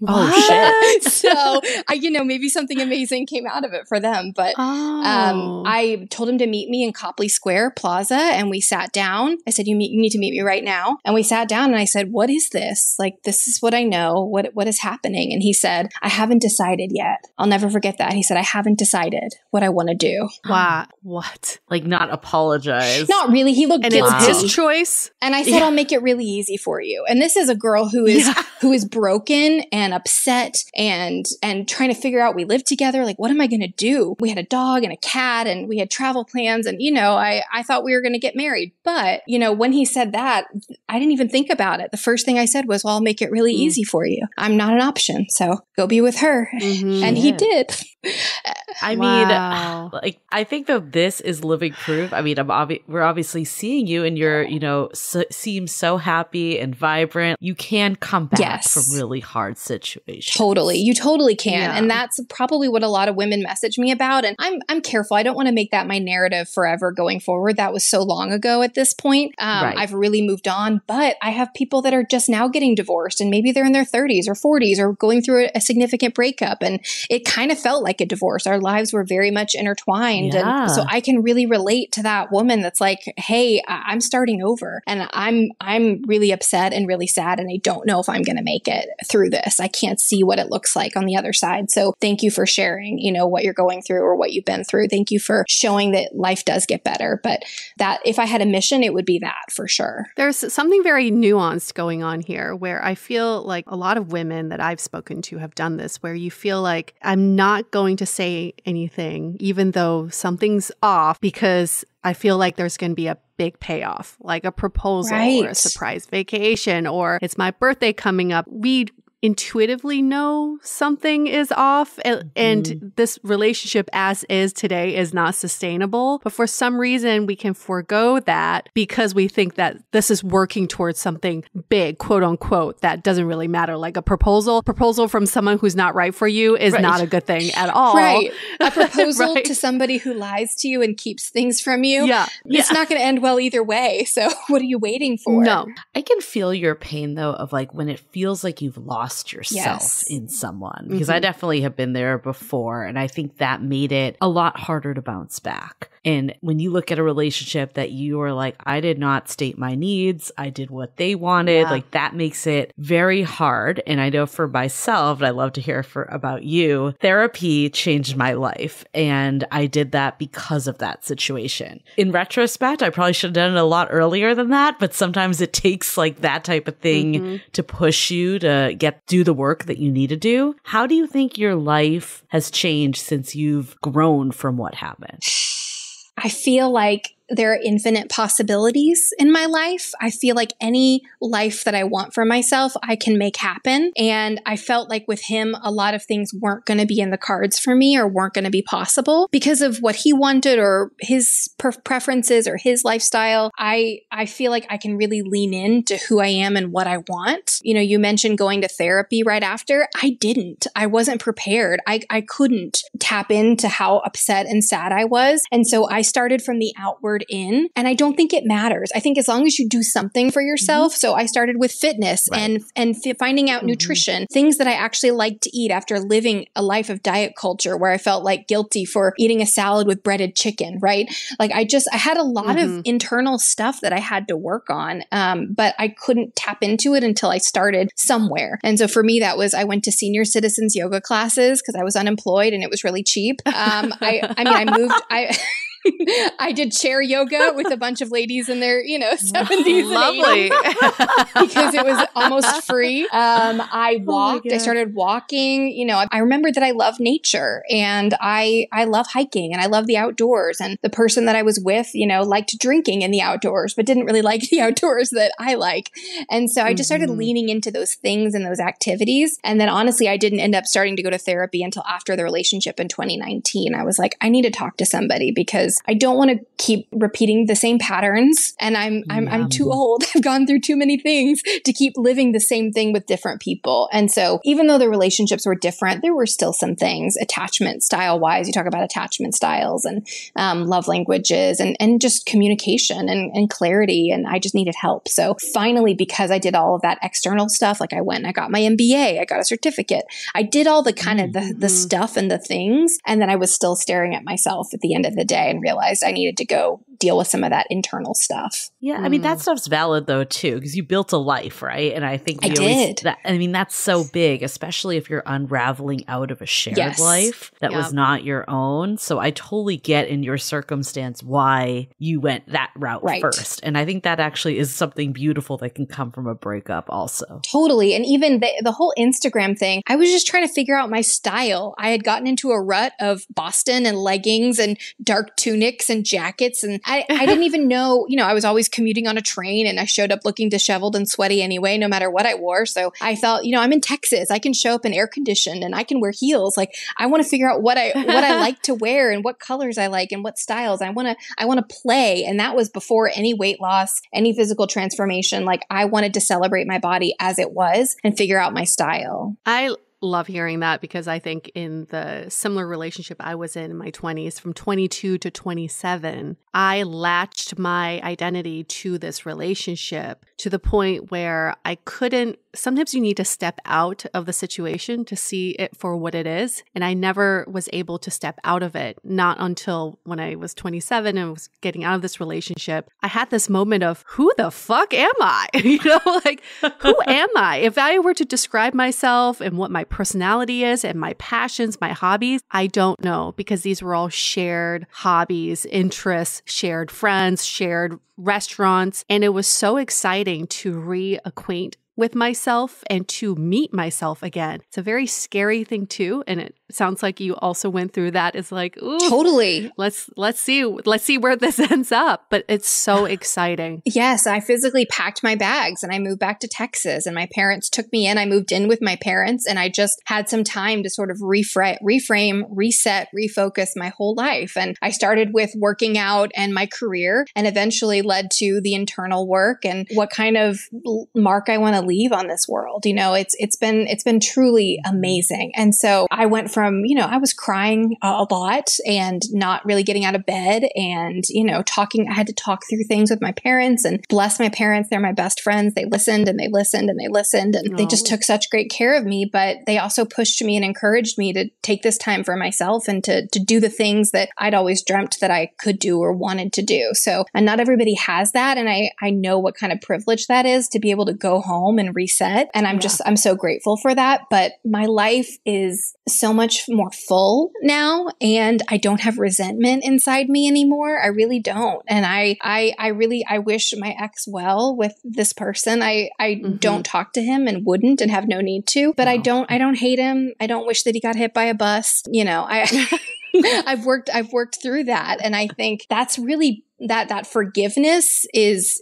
Oh, shit. So, you know, maybe something amazing came out of it for them. But I told him to meet me in Copley Square Plaza and we sat down. I said, you need to meet me right now. And we sat down and I said, what is this? Like, this is what I know. What is happening? And he said, I haven't decided yet. I'll never forget that. He said, I haven't decided what I want to do. Wow. What? Like not apologize. Not really. He looked guilty. And it's his choice. And I said, I'll make it really easy for you. And this is a girl who is broken and upset and trying to figure out, we live together. Like, what am I going to do? We had a dog and a cat and we had travel plans. And, you know, I thought we were going to get married. But, you know, when he said that, I didn't even think about it. The first thing I said was, well, I'll make it really easy for you. I'm not an option. So go be with her. Mm-hmm. And he did. I mean, like, I think that this is living proof. I mean, we're obviously seeing you and you're, you know, seem so happy and vibrant. You can come back from really hard situations. Totally. You totally can. Yeah. And that's probably what a lot of women message me about. And I'm careful. I don't want to make that my narrative forever going forward. That was so long ago at this point. I've really moved on, but I have people that are just now getting divorced and maybe they're in their 30s or 40s or going through a significant breakup. And it kind of felt like a divorce. Our lives were very much intertwined. Yeah. And so I can really relate to that woman that's like, hey, I'm starting over and I'm really upset and really sad. And I don't know if I'm going to make it through this. I can't see what it looks like on the other side. So thank you for sharing, you know, what you're going through or what you've been through. Thank you for showing that life does get better. But that if I had a mission, it would be that for sure. There's something very nuanced going on here where I feel like a lot of women that I've spoken to have done this, where you feel like I'm not going to say anything, even though something's off, because I feel like there's going to be a big payoff, like a proposal or a surprise vacation, or it's my birthday coming up. We intuitively know something is off and this relationship as is today is not sustainable. But for some reason, we can forego that because we think that this is working towards something big, quote unquote, that doesn't really matter. Like a proposal from someone who's not right for you is not a good thing at all. Right. A proposal to somebody who lies to you and keeps things from you. Yeah. It's not going to end well either way. So what are you waiting for? No. I can feel your pain though of like when it feels like you've lost yourself in someone, because I definitely have been there before. And I think that made it a lot harder to bounce back. And when you look at a relationship that you are like, I did not state my needs, I did what they wanted, like that makes it very hard. And I know for myself, and I love to hear about you, therapy changed my life. And I did that because of that situation. In retrospect, I probably should have done it a lot earlier than that. But sometimes it takes like that type of thing to push you to do the work that you need to do. How do you think your life has changed since you've grown from what happened? I feel like there are infinite possibilities in my life. I feel like any life that I want for myself, I can make happen. And I felt like with him, a lot of things weren't going to be in the cards for me or weren't going to be possible because of what he wanted or his preferences or his lifestyle. I feel like I can really lean into who I am and what I want. You know, you mentioned going to therapy right after. I didn't. I wasn't prepared. I couldn't tap into how upset and sad I was. And so I started from the outward in. And I don't think it matters. I think as long as you do something for yourself. Mm-hmm. So I started with fitness and finding out nutrition, things that I actually like to eat after living a life of diet culture where I felt like guilty for eating a salad with breaded chicken, right? Like I had a lot of internal stuff that I had to work on, but I couldn't tap into it until I started somewhere. And so for me, that was, I went to senior citizens yoga classes because I was unemployed and it was really cheap. I moved. I did chair yoga with a bunch of ladies in their, 70s. Lovely. And 80s because it was almost free. I walked. I started walking. I remembered that I love nature and I love hiking and I love the outdoors. And the person that I was with, liked drinking in the outdoors, but didn't really like the outdoors that I like. And so I just started leaning into those things and those activities. And then honestly, I didn't end up starting to go to therapy until after the relationship in 2019. I was like, I need to talk to somebody because I don't want to keep repeating the same patterns, and I'm too old. I've gone through too many things to keep living the same thing with different people. And so, even though the relationships were different, there were still some things attachment style wise. You talk about attachment styles and love languages, and just communication and clarity. And I just needed help. So finally, because I did all of that external stuff, like I went and I got my MBA, I got a certificate, I did all the kind of the stuff and the things, and then I was still staring at myself at the end of the day. And realized I needed to go deal with some of that internal stuff. Yeah. I mean, that stuff's valid though, too, because you built a life, right? And I think that's so big, especially if you're unraveling out of a shared life that was not your own. So I totally get in your circumstance why you went that route first. And I think that actually is something beautiful that can come from a breakup also. Totally. And even the whole Instagram thing, I was just trying to figure out my style. I had gotten into a rut of Boston and leggings and dark tunics and jackets. And I didn't even know, I was always commuting on a train and I showed up looking disheveled and sweaty anyway, no matter what I wore. So I thought, I'm in Texas, I can show up in air conditioned and I can wear heels. Like I want to figure out what I like to wear and what colors I like and what styles I want to play. And that was before any weight loss, any physical transformation. Like I wanted to celebrate my body as it was and figure out my style. I love hearing that because I think in the similar relationship I was in my 20s, from 22 to 27, I latched my identity to this relationship to the point where I couldn't. Sometimes you need to step out of the situation to see it for what it is. And I never was able to step out of it, not until when I was 27 and was getting out of this relationship. I had this moment of, who the fuck am I? Who am I? If I were to describe myself and what my personality is and my passions, my hobbies, I don't know, because these were all shared hobbies, interests, shared friends, shared restaurants. And it was so exciting to reacquaint with myself and to meet myself again. It's a very scary thing too. And it sounds like you also went through that. It's like, ooh, totally. Let's see where this ends up. But it's so exciting. Yes. I physically packed my bags and I moved back to Texas and my parents took me in. I moved in with my parents and I just had some time to sort of reframe, reset, refocus my whole life. And I started with working out and my career and eventually led to the internal work and what kind of mark I want to leave on this world. It's been truly amazing. And so I went from, I was crying a lot and not really getting out of bed and, talking, I had to talk through things with my parents and bless my parents. They're my best friends. They listened and they listened and they listened and they just took such great care of me, but they also pushed me and encouraged me to take this time for myself and to do the things that I'd always dreamt that I could do or wanted to do. So, and not everybody has that. And I know what kind of privilege that is to be able to go home and reset. And I'm so grateful for that. But my life is so much more full now. And I don't have resentment inside me anymore. I really don't. And I really wish my ex well with this person. I don't talk to him and wouldn't and have no need to, but I don't hate him. I don't wish that he got hit by a bus. I I've worked through that. And I think that's really that forgiveness is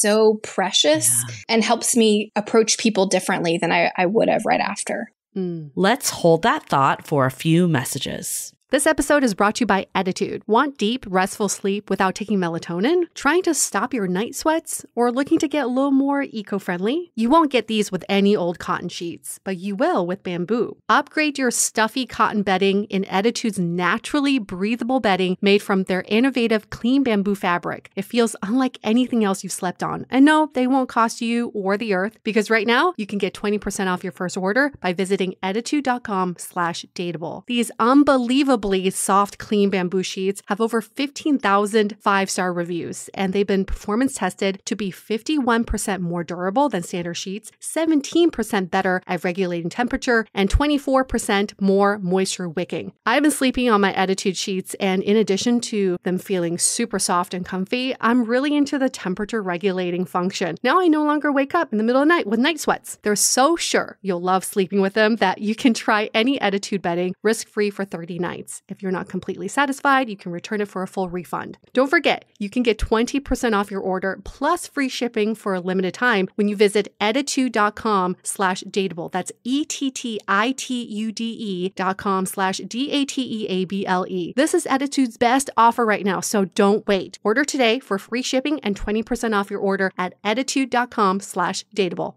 so precious and helps me approach people differently than I would have right after. Let's hold that thought for a few messages. This episode is brought to you by Ettitude. Want deep, restful sleep without taking melatonin? Trying to stop your night sweats? Or looking to get a little more eco-friendly? You won't get these with any old cotton sheets, but you will with bamboo. Upgrade your stuffy cotton bedding in Ettitude's naturally breathable bedding made from their innovative clean bamboo fabric. It feels unlike anything else you've slept on. And no, they won't cost you or the earth, because right now you can get 20% off your first order by visiting ettitude.com/dateable. These unbelievable soft, clean bamboo sheets have over 15,000 five-star reviews, and they've been performance tested to be 51% more durable than standard sheets, 17% better at regulating temperature, and 24% more moisture wicking. I've been sleeping on my Ettitude sheets, and in addition to them feeling super soft and comfy, I'm really into the temperature regulating function. Now I no longer wake up in the middle of the night with night sweats. They're so sure you'll love sleeping with them that you can try any Ettitude bedding risk-free for 30 nights. If you're not completely satisfied, you can return it for a full refund. Don't forget, you can get 20% off your order plus free shipping for a limited time when you visit ettitude.com/dateable. That's ettitude.com/dateable. This is Ettitude's best offer right now, so don't wait. Order today for free shipping and 20% off your order at ettitude.com/dateable.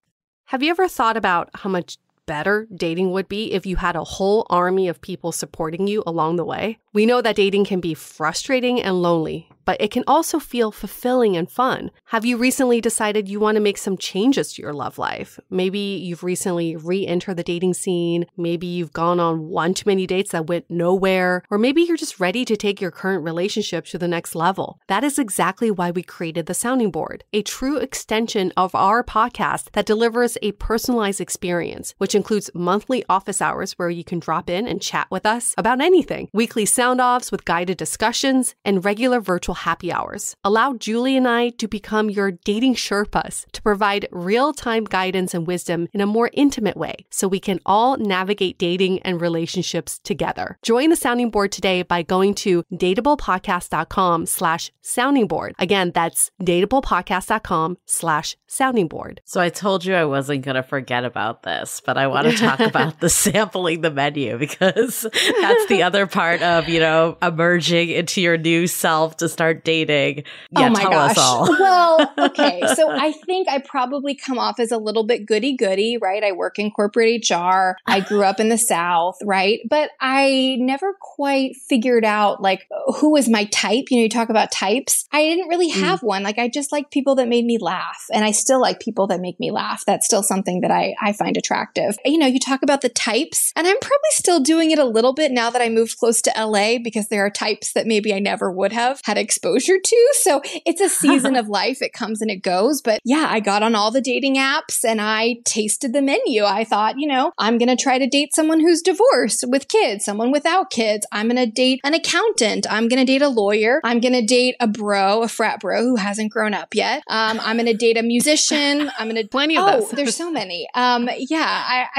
Have you ever thought about how much better dating would be if you had a whole army of people supporting you along the way? We know that dating can be frustrating and lonely, but it can also feel fulfilling and fun. Have you recently decided you want to make some changes to your love life? Maybe you've recently re-entered the dating scene. Maybe you've gone on one too many dates that went nowhere. Or maybe you're just ready to take your current relationship to the next level. That is exactly why we created The Sounding Board, a true extension of our podcast that delivers a personalized experience, which includes monthly office hours where you can drop in and chat with us about anything, weekly sound-offs with guided discussions, and regular virtual happy hours. Allow Julie and I to become your dating Sherpas to provide real-time guidance and wisdom in a more intimate way so we can all navigate dating and relationships together. Join The Sounding Board today by going to datablepodcast.com/soundingboard. Again, that's datablepodcast.com/soundingboard. So I told you I wasn't going to forget about this, but I want to talk about the sampling the menu, because that's the other part of, you know, emerging into your new self to start dating. Yeah, oh my gosh. Us all. Well, okay. So I think I probably come off as a little bit goody-goody, right? I work in corporate HR. I grew up in the South, right? But I never quite figured out like who was my type. You know, you talk about types. I didn't really have one. Like I just liked people that made me laugh, and I still like people that make me laugh. That's still something that I find attractive. You know, you talk about the types, and I'm probably still doing it a little bit now that I moved close to LA, because there are types that maybe I never would have had exposure to. So it's a season of life. It comes and it goes. But yeah, I got on all the dating apps and I tasted the menu. I thought, you know, I'm going to try to date someone who's divorced with kids, someone without kids. I'm going to date an accountant. I'm going to date a lawyer. I'm going to date a bro, a frat bro who hasn't grown up yet. I'm going to date a musician. I'm going to plenty of those. There's so many. I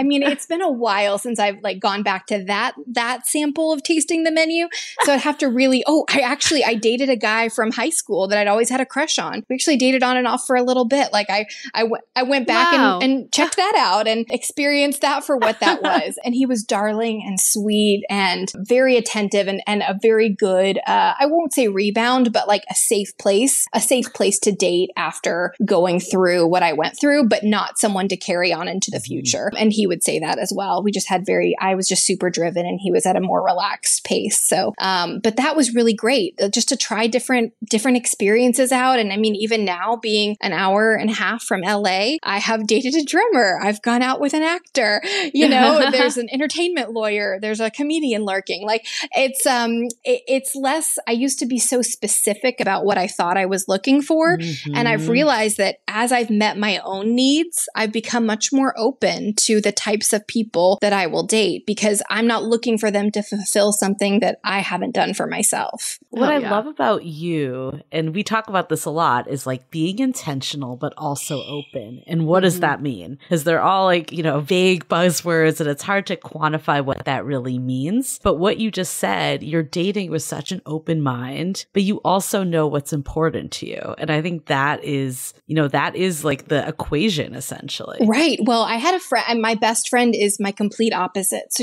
mean, it's been a while since I've like gone back to that sample of tasting the menu. So I'd have to really, I dated a guy from high school that I'd always had a crush on. We actually dated on and off for a little bit. Like I went back and checked that out and experienced that for what that was. And he was darling and sweet and very attentive and a very good, I won't say rebound, but like a safe place to date after going through what I went through, but not someone to carry on into the future. And he would say that as well. We just had I was just super driven and he was at a more relaxed pace. So, but that was really great. Just to try different experiences out. And I mean, even now being an hour and a half from LA, I have dated a drummer. I've gone out with an actor. You know, there's an entertainment lawyer. There's a comedian lurking. Like it's less, I used to be so specific about what I thought I was looking for. And I've realized that as I've met my own needs, I've become much more open to the types of people that I will date, because I'm not looking for them to fulfill something that I haven't done for myself. What I love about you, and we talk about this a lot, is like being intentional, but also open. And what does that mean? Because they're all like, you know, vague buzzwords, and it's hard to quantify what that really means. But what you just said, you're dating with such an open mind, but you also know what's important to you. And I think that is, you know, that is like the equation essentially. Right. Well, I had a friend, my best friend is my complete opposite. So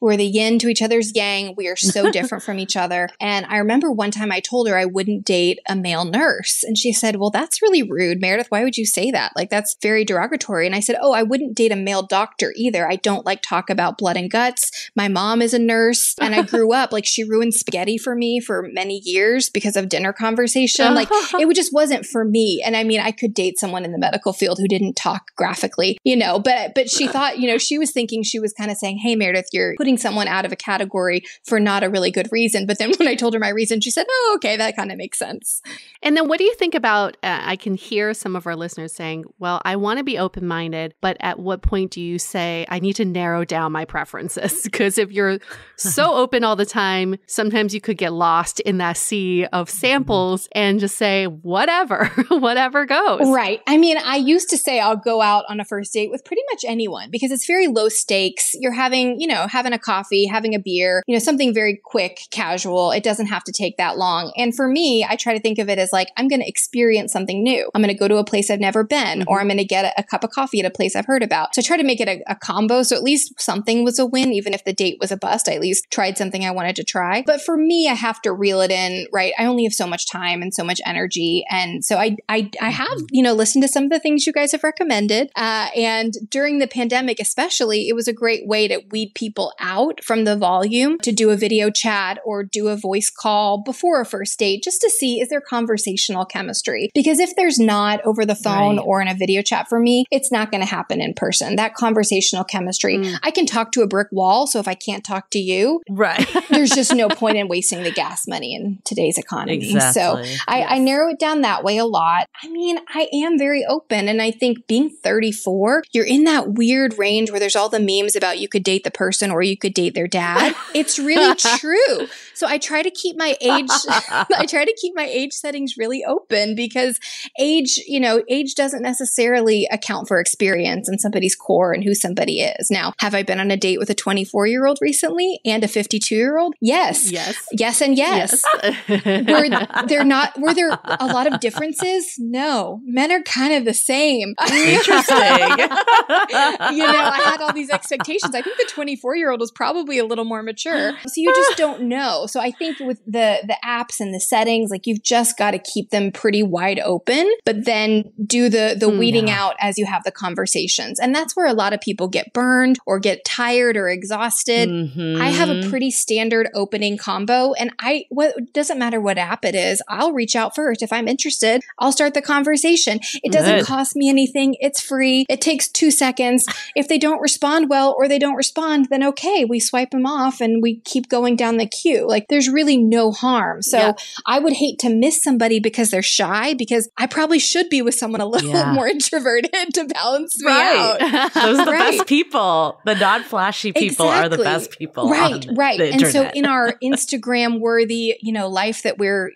we're the yin to each other's yang. We are so different from each other. And I remember one time I told her I wouldn't date a male nurse. And she said, well, that's really rude, Meredith. Why would you say that? Like, that's very derogatory. And I said, oh, I wouldn't date a male doctor either. I don't like talk about blood and guts. My mom is a nurse. And I grew up, like, she ruined spaghetti for me for many years because of dinner conversation. Like, it just wasn't for me. And I mean, I could date someone in the medical field who didn't talk graphically, you know, but she thought, you know, she was thinking, she was kind of saying, hey, Meredith, you're putting someone out of a category for not a really good reason. But then when I told her my reason, she said, oh, okay, that kind of makes sense. And then what do you think about, I can hear some of our listeners saying, well, I want to be open-minded, but at what point do you say, I need to narrow down my preferences? Because if you're so open all the time, sometimes you could get lost in that sea of samples and just say, whatever, whatever goes. Right. I mean, I used to say I'll go out on a first date with pretty much anyone because it's very low stakes. You're having, you know, having a coffee, having a beer, you know, something very quick, casual. It doesn't have to take that long. And for me, I try to think of it as like, I'm going to experience something new. I'm going to go to a place I've never been, or I'm going to get a cup of coffee at a place I've heard about. So I try to make it a combo. So at least something was a win. Even if the date was a bust, I at least tried something I wanted to try. But for me, I have to reel it in, right? I only have so much time and so much energy. And so I have, you know, listened to some of the things you guys have recommended. And during the pandemic, especially, it was a great way to weed people out from the volume, to do a video chat or do a voice call before a first date, just to see, is there conversational chemistry? Because if there's not over the phone or in a video chat, for me, it's not going to happen in person. That conversational chemistry, I can talk to a brick wall. So if I can't talk to you, right, there's just no point in wasting the gas money in today's economy. Exactly. So I narrow it down that way a lot. I mean, I am very open. And I think being 34, you're in that weird range where there's all the memes about you could date the person or you could date their dad. It's really true. So I try to keep my age, settings really open because age, you know, age doesn't necessarily account for experience and somebody's core and who somebody is. Now, have I been on a date with a 24-year-old recently and a 52-year-old? Yes. Yes and yes. Were there a lot of differences? No. Men are kind of the same. Interesting. You know, I had all these expectations. I think the 24-year-old was probably a little more mature. So you just don't know. So I think with the apps and the settings, like you've just got to keep them pretty wide open, but then do the weeding out as you have the conversations. And that's where a lot of people get burned or get tired or exhausted. I have a pretty standard opening combo, and it doesn't matter what app it is, I'll reach out first. If I'm interested, I'll start the conversation. It doesn't cost me anything. It's free. It takes 2 seconds. If they don't respond well or they don't respond, then okay, we swipe them off and we keep going down the queue. Like there's really no harm. So I would hate to miss somebody because they're shy, because I probably should be with someone a little more introverted to balance me out. Those are the best people. The non-flashy people are the best people. Right. And so in our Instagram worthy, you know, life that we're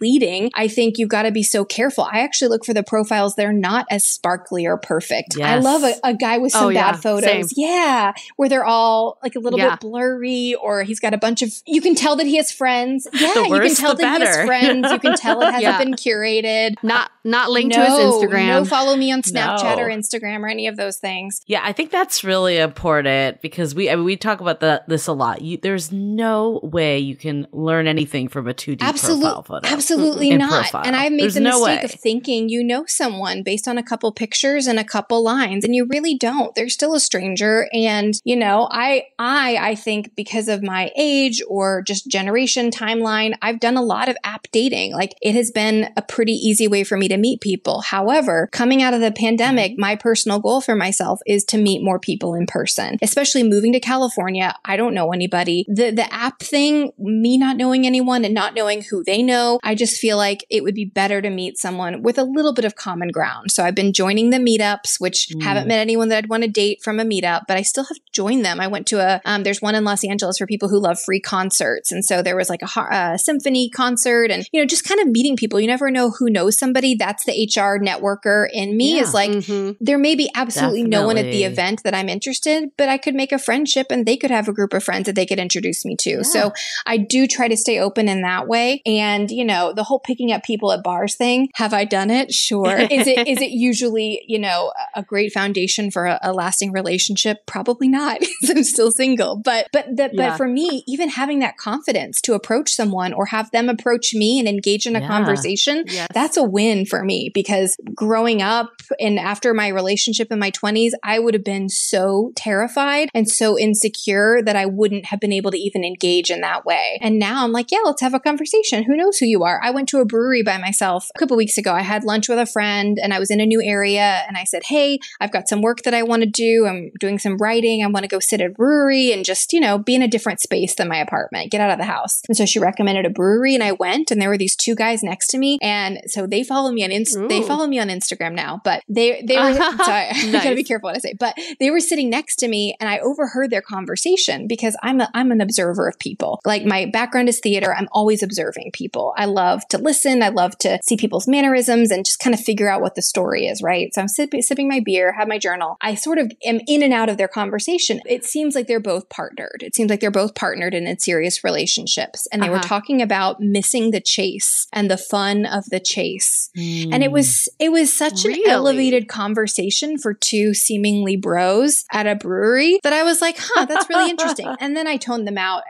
leading, I think you've got to be so careful. I actually look for the profiles that are not as sparkly or perfect. Yes. I love a guy with some bad photos. Same. Yeah. Where they're all like a little bit blurry, or he's got a bunch of, you can tell that he has friends. Yeah. You can tell that he has friends. You can tell it hasn't been curated. Not linked to his Instagram. No follow me on Snapchat or Instagram or any of those things. Yeah. I think that's really important because we talk about this a lot. There's no way you can learn anything from a 2D profile photo. Absolutely not. Profile. And I've made the mistake of thinking you know someone based on a couple pictures and a couple lines, and you really don't. They're still a stranger. And, you know, I think because of my age or just generation timeline, I've done a lot of app dating. Like it has been a pretty easy way for me to meet people. However, coming out of the pandemic, my personal goal for myself is to meet more people in person, especially moving to California. I don't know anybody. The app thing, me not knowing anyone and not knowing who they know, I just feel like it would be better to meet someone with a little bit of common ground. So I've been joining the meetups, which haven't met anyone that I'd want to date from a meetup, but I still have joined them. I went to there's one in Los Angeles for people who love free concerts. And so there was like a symphony concert and, you know, just kind of meeting people. You never know who knows somebody. That's the HR networker in me is like, there may be absolutely no one at the event that I'm interested, but I could make a friendship and they could have a group of friends that they could introduce me to. Yeah. So I do try to stay open in that way. And, you know, the whole picking up people at bars thing, have I done it? Sure. Is it usually, you know, a great foundation for a lasting relationship? Probably not. I'm still single. But for me, even having that confidence to approach someone or have them approach me and engage in a conversation, that's a win for me, because growing up and after my relationship in my 20s, I would have been so terrified and so insecure that I wouldn't have been able to even engage in that way. And now I'm like, yeah, let's have a conversation. Who knows who you are? I went to a brewery by myself a couple weeks ago. I had lunch with a friend and I was in a new area and I said, hey, I've got some work that I want to do. I'm doing some writing. I want to go sit at a brewery and just, you know, be in a different space than my apartment, get out of the house. And so she recommended a brewery and I went and there were these two guys next to me. And so they follow me on Instagram now, but they were, sorry, I gotta be careful what I say, but they were sitting next to me and I overheard their conversation because I'm an observer of people. Like my background is theater. I'm always observing people. I love to listen. I love to see people's mannerisms and just kind of figure out what the story is, right? So I'm sipping my beer, have my journal. I sort of am in and out of their conversation. It seems like they're both partnered. It seems like they're both partnered and in serious relationships. And they were talking about missing the chase and the fun of the chase. And it was such an elevated conversation for two seemingly bros at a brewery that I was like, that's really interesting. And then I tuned them out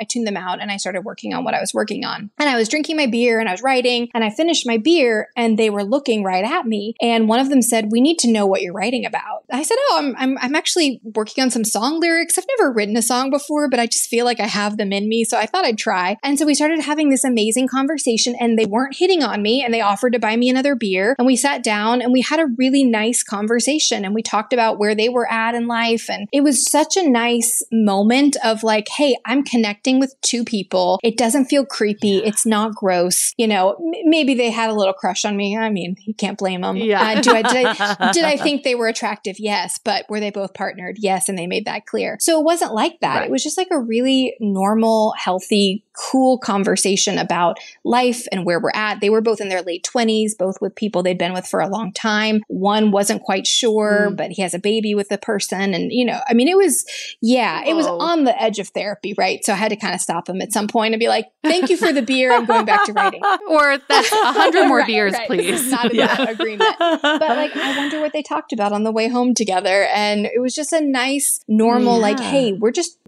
and I started working on what I was working on. And I was drinking my beer and I was writing and I finished my beer and they were looking right at me. And one of them said, we need to know what you're writing about. I said, I'm actually working on some song lyrics. I've never written a song before, but I just feel like I have them in me. So I thought I'd try. And so we started having this amazing conversation and they weren't hitting on me and they offered to buy me another beer. And we sat down and we had a really nice conversation and we talked about where they were at in life. And it was such a nice moment of like, hey, I'm connecting with two people. It doesn't feel creepy. Yeah. It's not gross. You know, maybe they had a little crush on me. I mean, you can't blame them. Yeah. Did I think they were attractive? Yes. But were they both partnered? Yes. And they made that clear. So it wasn't like that. Right. It was just like a really normal, healthy, cool conversation about life and where we're at. They were both in their late 20s, both with people they'd been with for a long time. One wasn't quite sure, but he has a baby with the person. And, you know, I mean, it was on the edge of therapy, right? So I had to kind of stop him at some point and be like, thank you for the beer. I'm going back to writing. Or that's 100 more beers, please. It's not an agreement. But like, I wonder what they talked about on the way home together. And it was just a nice, normal, like, hey,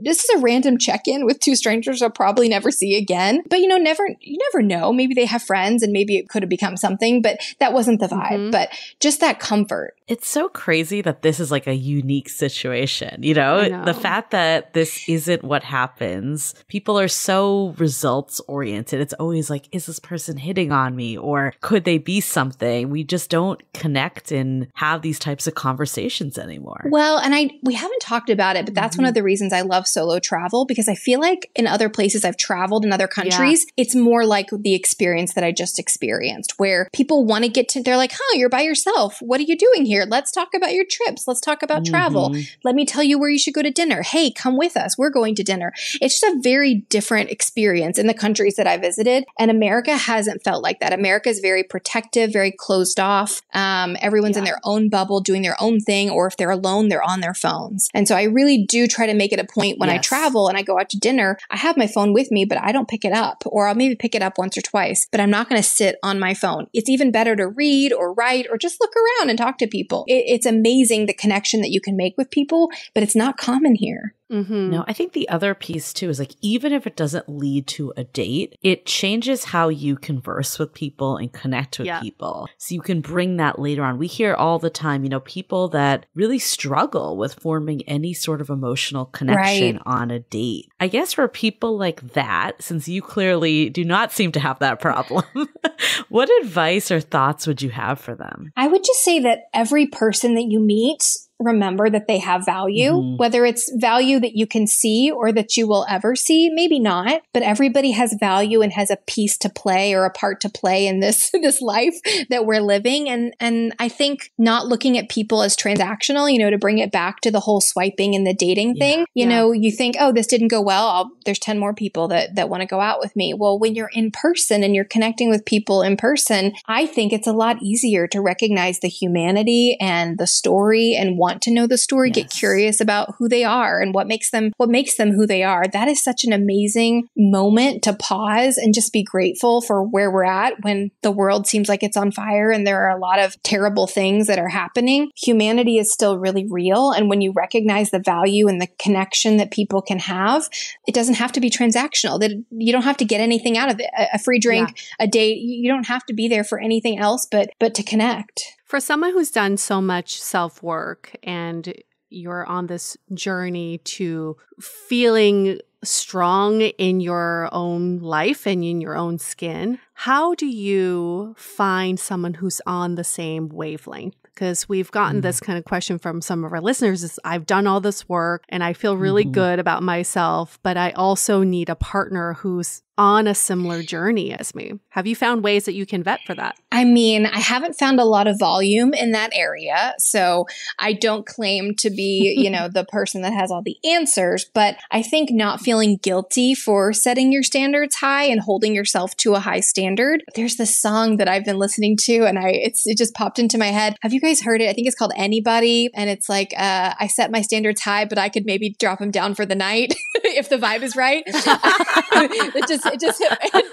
this is a random check-in with two strangers I'll probably never see again. But, you know, you never know. Maybe they have friends and maybe it could have become something, but that wasn't the vibe. But just that comfort. It's so crazy that this is like a unique situation. You know, the fact that this isn't what happens. People are so results oriented. It's always like, is this person hitting on me or could they be something? We just don't connect and have these types of conversations anymore. Well, and we haven't talked about it, but that's one of the reasons I love solo travel, because I feel like in other places I've traveled, in other countries, it's more like the experience that I just experienced, where people want to they're like, you're by yourself. What are you doing here? Let's talk about your trips. Let's talk about travel. Let me tell you where you should go to dinner. Hey, come with us. We're going to dinner. It's just a very different experience in the countries that I visited. And America hasn't felt like that. America is very protective, very closed off. Everyone's in their own bubble doing their own thing. Or if they're alone, they're on their phones. And so I really do try to make it a point when I travel and I go out to dinner, I have my phone with me, but I don't pick it up, or I'll maybe pick it up once or twice, but I'm not going to sit on my phone. It's even better to read or write or just look around and talk to people. It's amazing the connection that you can make with people, but it's not common here. Mm-hmm. No, I think the other piece too is like, even if it doesn't lead to a date, it changes how you converse with people and connect with people. So you can bring that later on. We hear all the time, you know, people that really struggle with forming any sort of emotional connection on a date. I guess for people like that, since you clearly do not seem to have that problem, what advice or thoughts would you have for them? I would just say that every person that you meet, remember that they have value, whether it's value that you can see or that you will ever see, maybe not, but everybody has value and has a piece to play or a part to play in this life that we're living. And I think not looking at people as transactional, you know, to bring it back to the whole swiping and the dating thing, you know, you think, oh, this didn't go well. There's 10 more people that want to go out with me. Well, when you're in person and you're connecting with people in person, I think it's a lot easier to recognize the humanity and the story and want to know the story, get curious about who they are and what makes them who they are. That is such an amazing moment to pause and just be grateful for where we're at when the world seems like it's on fire and there are a lot of terrible things that are happening. Humanity is still really real. And when you recognize the value and the connection that people can have, it doesn't have to be transactional. That you don't have to get anything out of it. A free drink, a date, you don't have to be there for anything else but to connect. For someone who's done so much self-work and you're on this journey to feeling strong in your own life and in your own skin, how do you find someone who's on the same wavelength? Because we've gotten this kind of question from some of our listeners is, I've done all this work and I feel really good about myself, but I also need a partner who's on a similar journey as me. Have you found ways that you can vet for that? I mean, I haven't found a lot of volume in that area. So I don't claim to be, you know, the person that has all the answers, but I think not feeling guilty for setting your standards high and holding yourself to a high standard. There's this song that I've been listening to and it just popped into my head. Have you guys heard it? I think it's called Anybody. And it's like, I set my standards high, but I could maybe drop them down for the night if the vibe is right.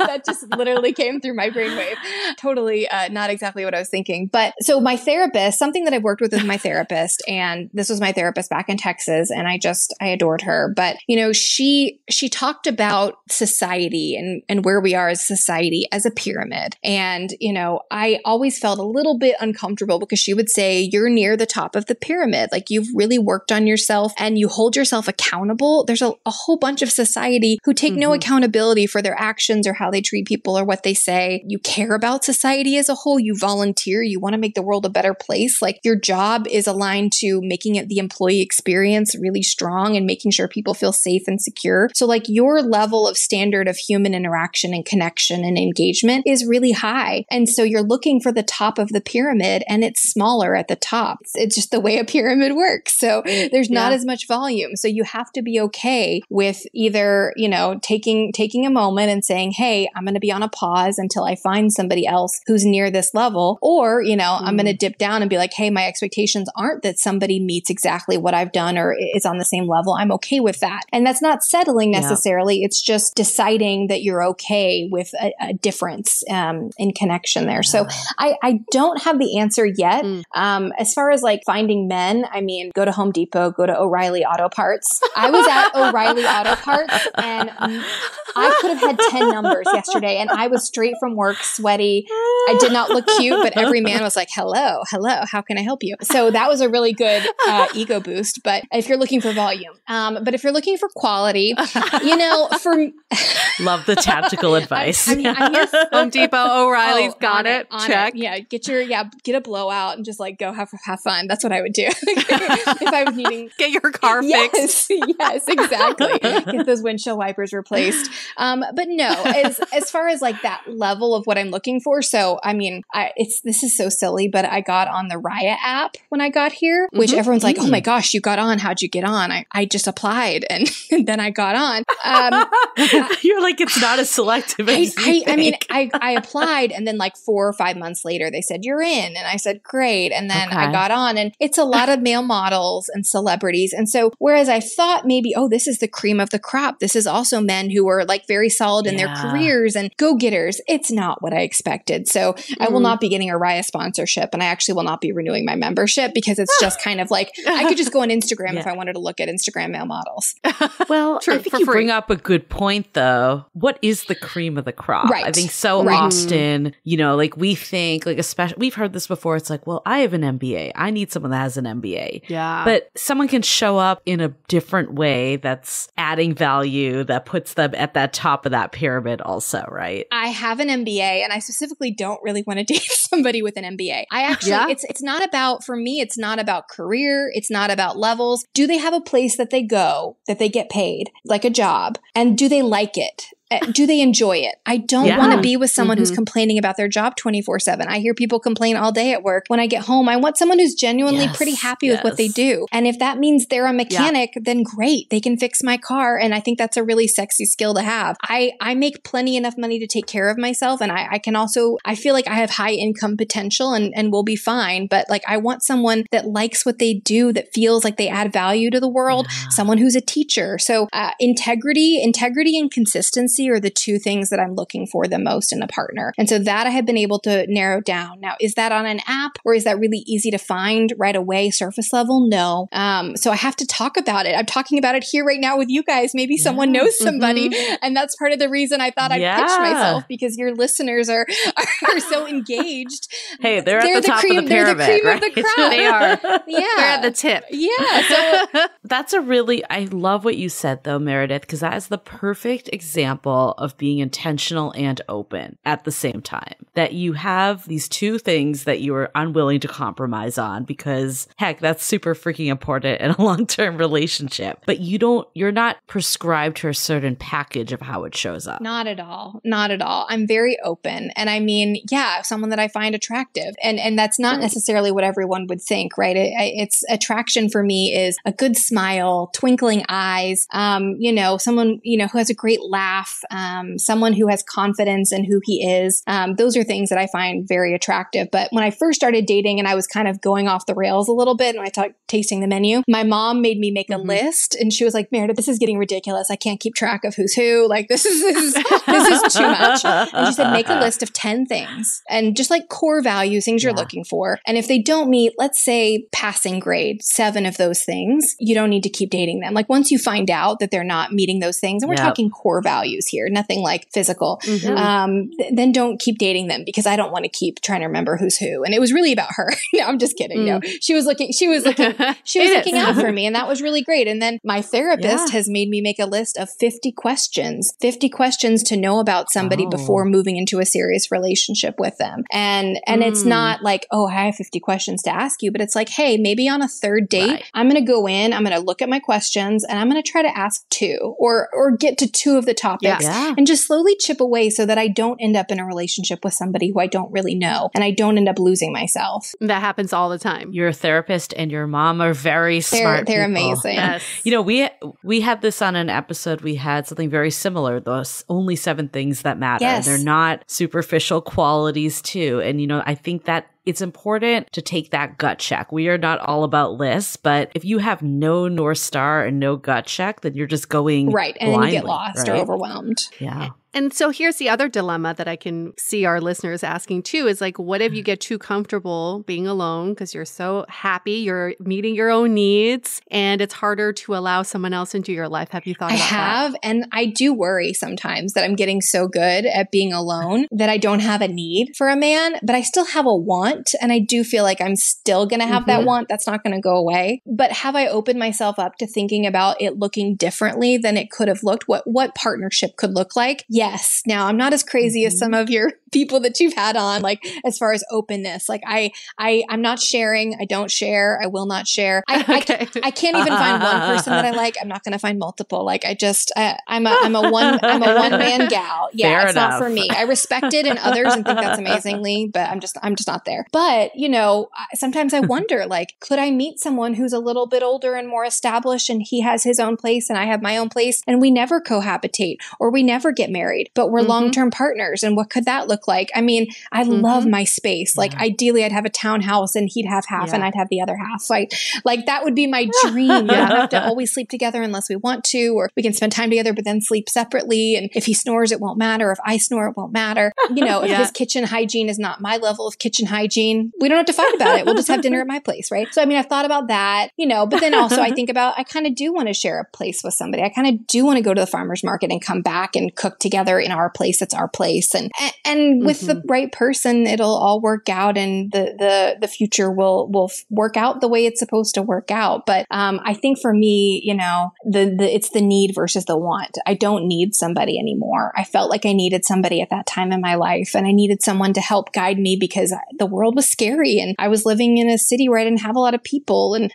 That just literally came through my brainwave. Totally not exactly what I was thinking. But so my therapist, something that I've worked with my therapist, and this was my therapist back in Texas, and I adored her. But, you know, she talked about society and where we are as society as a pyramid. And, you know, I always felt a little bit uncomfortable because she would say, you're near the top of the pyramid. Like, you've really worked on yourself and you hold yourself accountable. There's a whole bunch of society who take no accountability for their actions or how they treat people or what they say. You care about society as a whole. You volunteer. You want to make the world a better place. Like, your job is aligned to making it the employee experience really strong and making sure people feel safe and secure. So like, your level of standard of human interaction and connection and engagement is really high. And so you're looking for the top of the pyramid and it's smaller at the top. It's just the way a pyramid works. So there's not as much volume. So you have to be okay with either, you know, taking a moment and saying, hey, I'm going to be on a pause until I find somebody else who's near this level. Or, you know, I'm going to dip down and be like, hey, my expectations aren't that somebody meets exactly what I've done or is on the same level. I'm okay with that. And that's not settling necessarily. Yeah. It's just deciding that you're okay with a difference in connection there. So I don't have the answer yet. As far as like finding men, I mean, go to Home Depot, go to O'Reilly Auto Parts. I was at O'Reilly Auto Parts and I could have had 10 numbers yesterday and I was straight from work, sweaty. I did not look cute, but every man was like, hello, how can I help you? So that was a really good ego boost. But if you're looking for volume, but if you're looking for quality, you know, love the tactical advice. I mean, Home Depot, O'Reilly's got it. Check. It. Yeah. Get a blowout and just like go have fun. That's what I would do. If I was needing. Get your car fixed. Yes, exactly. Get those windshield wipers replaced. But no, as far as like that level of what I'm looking for. So, I mean, this is so silly, but I got on the Raya app when I got here, which everyone's like, oh my gosh, you got on. How'd you get on? I just applied and then I got on. You're like, it's not as selective as I mean, I applied and then like 4 or 5 months later, they said, you're in. And I said, great. And then I got on and it's a lot of male models and celebrities. And so, whereas I thought maybe, oh, this is the cream of the crop. This is also men who are like very solid in their careers and go-getters. It's not what I expected. So I will not be getting a Raya sponsorship, and I actually will not be renewing my membership because it's just kind of like, I could just go on Instagram if I wanted to look at Instagram male models. Well, I think you bring up a good point though. What is the cream of the crop? Right. I think so often, you know, like we think like, especially, we've heard this before. It's like, well, I have an MBA. I need someone that has an MBA. Yeah. But someone can show up in a different way that's adding value that puts them at that top of that pyramid also, right? I have an MBA and I specifically don't really want to date somebody with an MBA. I actually, it's not about, for me, it's not about career. It's not about levels. Do they have a place that they go, that they get paid, like a job? And do they like it? Do they enjoy it? I don't want to be with someone who's complaining about their job 24/7. I hear people complain all day at work. When I get home, I want someone who's genuinely pretty happy with what they do. And if that means they're a mechanic, then great. They can fix my car. And I think that's a really sexy skill to have. I make plenty enough money to take care of myself. And I can also, I feel like I have high income potential and will be fine. But like, I want someone that likes what they do, that feels like they add value to the world, someone who's a teacher. So integrity and consistency are the two things that I'm looking for the most in a partner. And so that I have been able to narrow down. Now, is that on an app or is that really easy to find right away, surface level? No. So I have to talk about it. I'm talking about it here right now with you guys. Maybe someone knows somebody. And that's part of the reason I thought I'd pitch myself, because your listeners are so engaged. Hey, they're at the top cream, of the pyramid. They're the cream of the crop. They are. They're at the tip. Yeah. So that's I love what you said though, Meredith, because that is the perfect example of being intentional and open at the same time, that you have these two things that you are unwilling to compromise on, because heck, that's super freaking important in a long-term relationship, but you're not prescribed to a certain package of how it shows up. Not at all. I'm very open. And I mean, someone that I find attractive, and that's not necessarily what everyone would think, right? It's attraction for me is a good smile, twinkling eyes, someone, who has a great laugh, someone who has confidence in who he is. Those are things that I find very attractive. But when I first started dating and I was kind of going off the rails a little bit and I thought tasting the menu, my mom made me make a list, and she was like, Meredith, this is getting ridiculous. I can't keep track of who's who. Like this is too much. And she said, make a list of 10 things and just like core values, things you're looking for. And if they don't meet, let's say passing grade, 7 of those things, you don't need to keep dating them. Like once you find out that they're not meeting those things, and we're talking core values here, nothing like physical, then don't keep dating them, because I don't want to keep trying to remember who's who. And it was really about her. No, I'm just kidding. No, she was looking out for me, and that was really great. And then my therapist has made me make a list of 50 questions to know about somebody before moving into a serious relationship with them. And it's not like, oh, I have 50 questions to ask you, but it's like, hey, maybe on a third date, I'm going to go in, I'm going to look at my questions, and I'm going to try to ask 2 or get to 2 of the topics and just slowly chip away, so that I don't end up in a relationship with somebody who I don't really know, and I don't end up losing myself. That happens all the time. Your therapist and your mom are very smart. They're amazing. Yes. You know, we had this on an episode. We had something very similar. Those only 7 things that matter. Yes. They're not superficial qualities too. And you know, I think that it's important to take that gut check. We are not all about lists, but if you have no North Star and no gut check, then you're just going and blindly, you get lost or overwhelmed. Yeah. And so here's the other dilemma that I can see our listeners asking too, is like, what if you get too comfortable being alone because you're so happy, you're meeting your own needs, and it's harder to allow someone else into your life? Have you thought about that? I have, and I do worry sometimes that I'm getting so good at being alone that I don't have a need for a man, but I still have a want, and I do feel like I'm still going to have that want. That's not going to go away. But have I opened myself up to thinking about it looking differently than it could have looked? What partnership could look like? Yes. Now, I'm not as crazy as some of your people that you've had on, like as far as openness. Like I'm not sharing. I don't share. I will not share. I can't even find one person that I like. I'm not going to find multiple. Like I just I'm a one man gal. Yeah, fair it's enough. Not for me. I respect it in others and think that's amazingly, but I'm just not there. But you know, sometimes I wonder, like, could I meet someone who's a little bit older and more established, and he has his own place and I have my own place, and we never cohabitate or we never get married? married, but we're long-term partners. And what could that look like? I mean, I love my space. Yeah. Like ideally I'd have a townhouse and he'd have half and I'd have the other half. Like that would be my dream. We don't have to always sleep together unless we want to, or we can spend time together, but then sleep separately. And if he snores, it won't matter. If I snore, it won't matter. You know, if his kitchen hygiene is not my level of kitchen hygiene, we don't have to fight about it. We'll just have dinner at my place. Right. So, I mean, I've thought about that, you know, but then also I think about, I kind of do want to share a place with somebody. I kind of do want to go to the farmer's market and come back and cook together in our place. It's our place. And with the right person, it'll all work out, and the future will work out the way it's supposed to work out. But, I think for me, you know, it's the need versus the want. I don't need somebody anymore. I felt like I needed somebody at that time in my life, and I needed someone to help guide me because the world was scary and I was living in a city where I didn't have a lot of people. And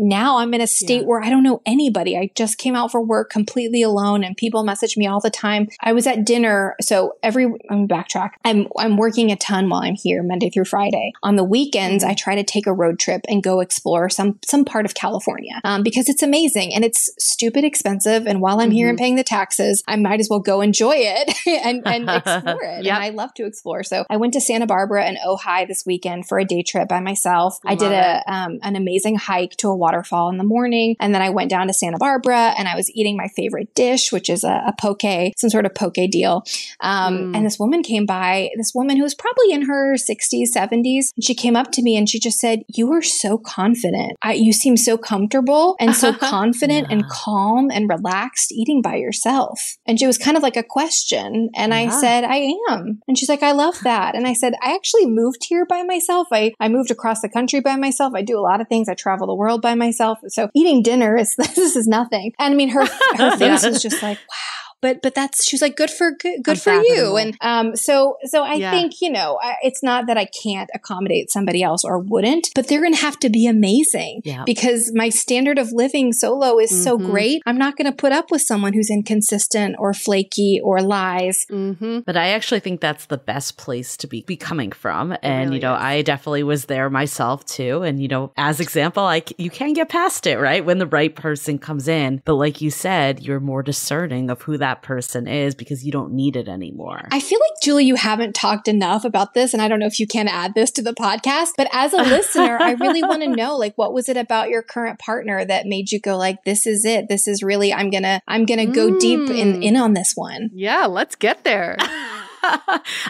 now I'm in a state where I don't know anybody. I just came out for work completely alone, and people message me all the time. I was at dinner. So I'm backtrack. I'm working a ton while I'm here Monday through Friday. On the weekends, I try to take a road trip and go explore some part of California because it's amazing and it's stupid expensive. And while I'm here and paying the taxes, I might as well go enjoy it and explore it. Yep. And I love to explore. So I went to Santa Barbara and Ojai this weekend for a day trip by myself. Love I did an amazing hike to a waterfall in the morning. And then I went down to Santa Barbara and I was eating my favorite dish, which is a poke, some sort of poke deal. And this woman came by, this woman who was probably in her 60s, 70s. And she came up to me and she just said, "You are so confident. You seem so comfortable and so confident and calm and relaxed eating by yourself." And she was kind of like a question. And I said, "I am." And she's like, "I love that." And I said, "I actually moved here by myself. I moved across the country by myself. I do a lot of things. I travel the world by myself. So eating dinner is, this is nothing." And I mean, her face was just like, wow. But that's, she was like, good for you. And so I think, you know, it's not that I can't accommodate somebody else or wouldn't, but they're going to have to be amazing because my standard of living solo is so great. I'm not going to put up with someone who's inconsistent or flaky or lies. But I actually think that's the best place to be coming from. And, really, you know, I definitely was there myself too. And, you know, as example, you can get past it, right? When the right person comes in. But like you said, you're more discerning of who that person is because you don't need it anymore. I feel like, Julie, you haven't talked enough about this, and I don't know if you can add this to the podcast, but as a listener, I really want to know, like, what was it about your current partner that made you go like, this is it. This is really, I'm going to go deep in on this one. Yeah, let's get there.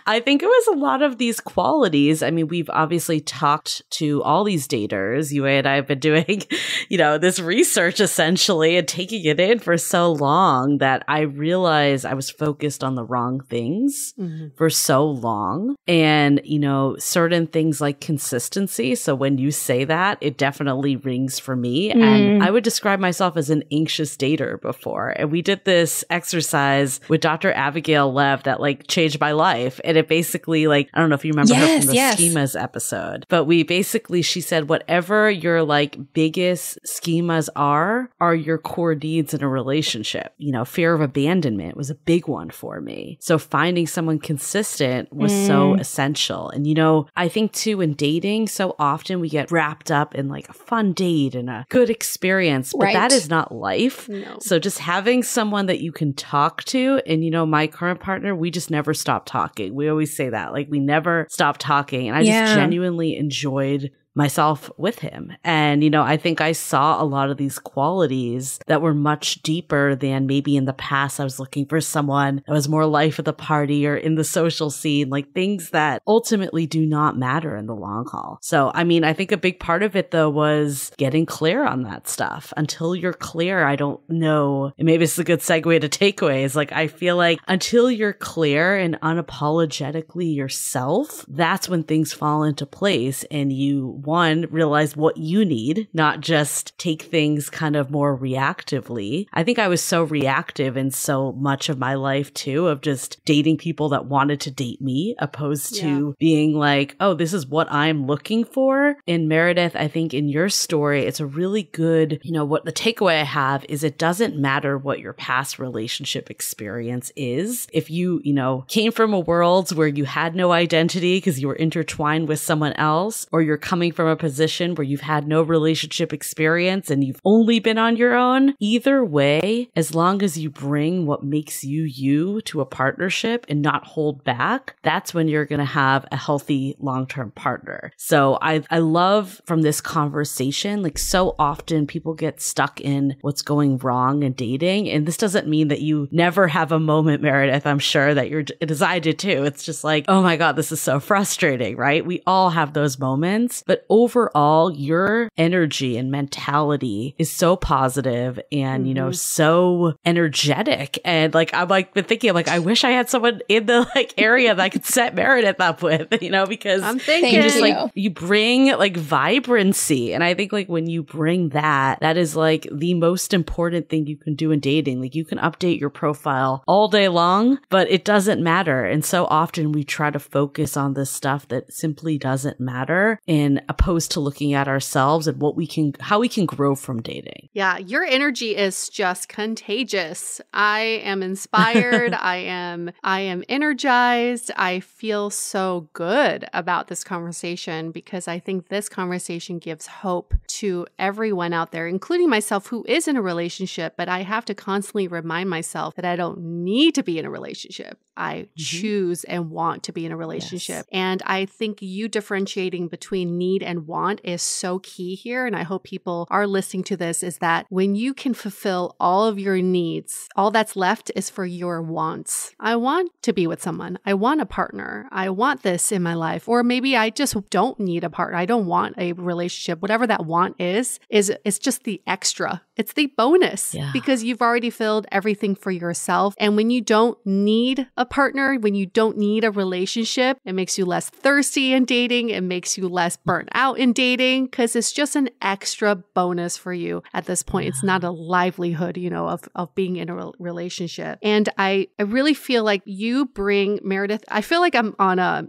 I think it was a lot of these qualities. I mean, we've obviously talked to all these daters. Yue and I have been doing, you know, this research essentially and taking it in for so long that I realized I was focused on the wrong things for so long. And, you know, certain things like consistency. So when you say that, it definitely rings for me. And I would describe myself as an anxious dater before. And we did this exercise with Dr. Abigail Lev that like changed my life. And it basically, like, I don't know if you remember her from the schemas episode, but we basically, she said, whatever your like biggest schemas are your core needs in a relationship. You know, fear of abandonment was a big one for me. So finding someone consistent was so essential. And, you know, I think too, in dating, so often we get wrapped up in like a fun date and a good experience, but that is not life. No. So just having someone that you can talk to. And, you know, my current partner, we just never stop talking. We always say that, like, we never stop talking. And I just genuinely enjoyed myself with him. And, you know, I think I saw a lot of these qualities that were much deeper than maybe in the past. I was looking for someone that was more life of the party or in the social scene, like things that ultimately do not matter in the long haul. So, I mean, I think a big part of it though was getting clear on that stuff. Until you're clear, I don't know, and maybe it's a good segue to takeaways. Like, I feel like until you're clear and unapologetically yourself, that's when things fall into place and you one, realize what you need, not just take things kind of more reactively. I think I was so reactive in so much of my life too, of just dating people that wanted to date me, opposed to being like, oh, this is what I'm looking for. And Meredith, I think in your story, it's a really good, you know, what the takeaway I have is it doesn't matter what your past relationship experience is. If you, you know, came from a world where you had no identity because you were intertwined with someone else, or you're coming from a position where you've had no relationship experience and you've only been on your own. Either way, as long as you bring what makes you you to a partnership and not hold back, that's when you're going to have a healthy long-term partner. So I love from this conversation, like so often people get stuck in what's going wrong in dating. And this doesn't mean that you never have a moment, Meredith. I'm sure that you're, as I did too. It's just like, oh my God, this is so frustrating, right? We all have those moments, but overall your energy and mentality is so positive and, you know, so energetic. And like, I'm like, been thinking, I'm like, I wish I had someone in the like area that I could set Meredith up with, you know, because I'm thinking just like, you bring like vibrancy. And I think like when you bring that, that is like the most important thing you can do in dating. Like you can update your profile all day long, but it doesn't matter. And so often we try to focus on this stuff that simply doesn't matter, in opposed to looking at ourselves and what we can, how we can grow from dating. Yeah. Your energy is just contagious. I am inspired. I am energized. I feel so good about this conversation because I think this conversation gives hope to everyone out there, including myself who is in a relationship, but I have to constantly remind myself that I don't need to be in a relationship. I choose and want to be in a relationship. Yes. And I think you differentiating between need and want is so key here. And I hope people are listening to this is that when you can fulfill all of your needs, all that's left is for your wants. I want to be with someone. I want a partner. I want this in my life. Or maybe I just don't need a partner. I don't want a relationship. Whatever that want is it's just the extra. It's the bonus because you've already filled everything for yourself. And when you don't need a partner, when you don't need a relationship, it makes you less thirsty in dating. It makes you less burnt out in dating because it's just an extra bonus for you at this point. Yeah. It's not a livelihood, you know, of being in a relationship. And I really feel like you bring, Meredith, I feel like I'm on a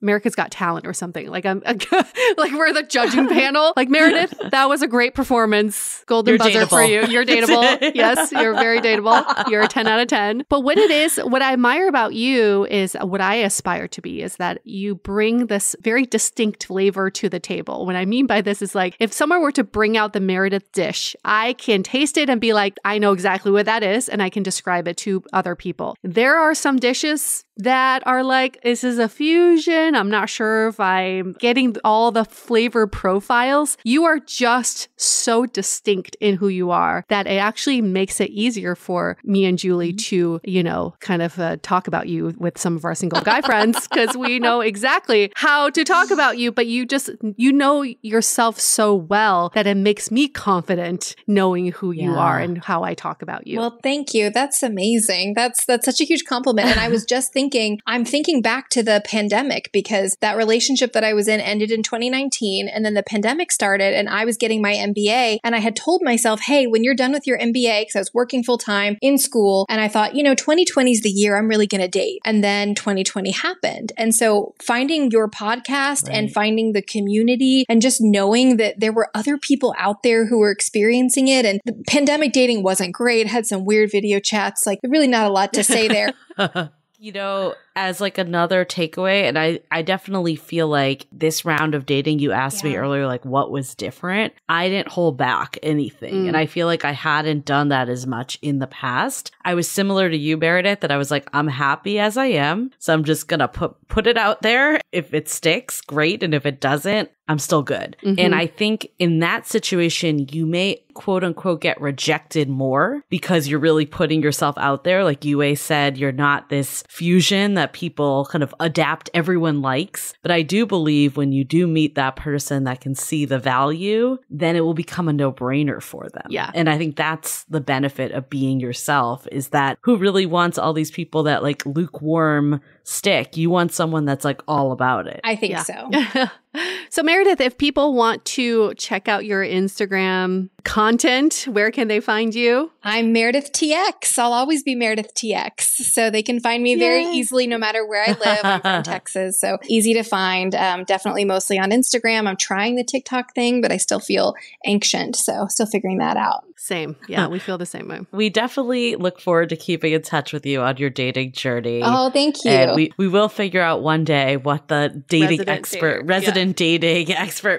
America's Got Talent or something. Like I'm like we're the judging panel. Like Meredith, that was a great performance. Golden buzzer. For you. You're dateable. Yes, you're very dateable. You're a 10 out of 10. But what it is, what I admire about you is what I aspire to be is that you bring this very distinct flavor to the table. What I mean by this is like if someone were to bring out the Meredith dish, I can taste it and be like, I know exactly what that is and I can describe it to other people. There are some dishes that are like, this is a fusion. I'm not sure if I'm getting all the flavor profiles. You are just so distinct in who you are that it actually makes it easier for me and Julie to, you know, kind of talk about you with some of our single guy friends because we know exactly how to talk about you. But you just, you know yourself so well that it makes me confident knowing who you are and how I talk about you. Well, thank you. That's amazing. That's such a huge compliment. And I was just thinking back to the pandemic because that relationship that I was in ended in 2019 and then the pandemic started and I was getting my MBA and I had told myself, hey, when you're done with your MBA, because I was working full time in school and I thought, you know, 2020 is the year I'm really going to date. And then 2020 happened. And so finding your podcast and finding the community and just knowing that there were other people out there who were experiencing it and the pandemic dating wasn't great, had some weird video chats, like really not a lot to say there. You know, as like another takeaway, and I definitely feel like this round of dating, you asked me earlier, like what was different? I didn't hold back anything. And I feel like I hadn't done that as much in the past. I was similar to you, Meredith, that I was like, I'm happy as I am. So I'm just going to put it out there. If it sticks, great. And if it doesn't, I'm still good. And I think in that situation, you may quote unquote get rejected more because you're really putting yourself out there. Like Yue said, you're not this fusion that people kind of adapt, everyone likes. But I do believe when you do meet that person that can see the value, then it will become a no-brainer for them. Yeah. And I think that's the benefit of being yourself is that who really wants all these people that like lukewarm stick? You want someone that's like all about it. I think so. So Meredith, if people want to check out your Instagram content, where can they find you? I'm Meredith TX. I'll always be Meredith TX. So they can find me very easily no matter where I live. I'm from Texas. So easy to find. Definitely mostly on Instagram. I'm trying the TikTok thing, but I still feel ancient. So still figuring that out. Same. Yeah, we feel the same way. We definitely look forward to keeping in touch with you on your dating journey. Oh, thank you. And true. We will figure out one day what the resident dating expert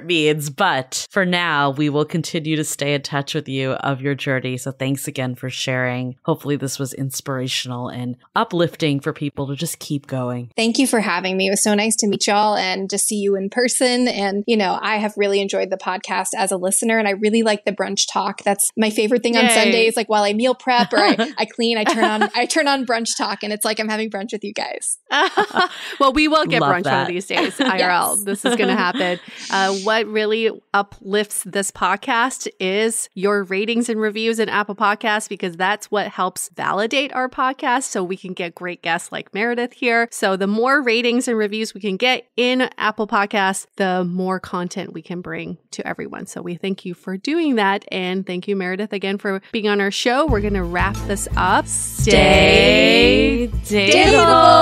means. But for now, we will continue to stay in touch with you of your journey. So thanks again for sharing. Hopefully this was inspirational and uplifting for people to just keep going. Thank you for having me. It was so nice to meet y'all and to see you in person. And, you know, I have really enjoyed the podcast as a listener, and I really like the brunch talk. That's my favorite thing on Sundays. Like while I meal prep or I clean, I turn on brunch talk, and it's like I'm having brunch with you guys. Well, we will get brunch one of these days, IRL. Yes. This is going to happen. What really uplifts this podcast is your ratings and reviews in Apple Podcasts, because that's what helps validate our podcast so we can get great guests like Meredith here. So the more ratings and reviews we can get in Apple Podcasts, the more content we can bring to everyone. So we thank you for doing that. And thank you, Meredith, again for being on our show. We're going to wrap this up. Stay dateable.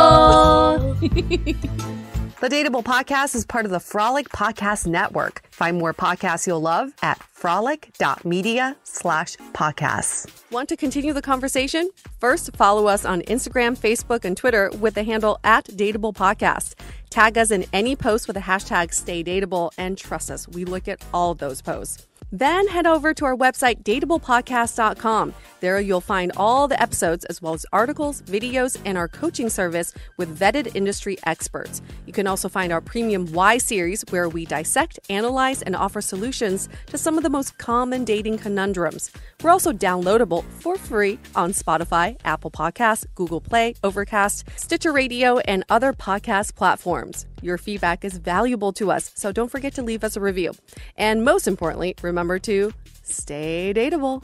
The Dateable Podcast is part of the Frolic Podcast Network. Find more podcasts you'll love at frolic.media/podcasts. Want to continue the conversation? First, follow us on Instagram, Facebook, and Twitter with the handle @DateablePodcast. Tag us in any post with the hashtag #StayDateable, and trust us, we look at all those posts. Then head over to our website, dateablepodcast.com. There you'll find all the episodes as well as articles, videos, and our coaching service with vetted industry experts. You can also find our premium Why series, where we dissect, analyze, and offer solutions to some of the most common dating conundrums. We're also downloadable for free on Spotify, Apple Podcasts, Google Play, Overcast, Stitcher Radio, and other podcast platforms. Your feedback is valuable to us, so don't forget to leave us a review. And most importantly, remember to stay dateable.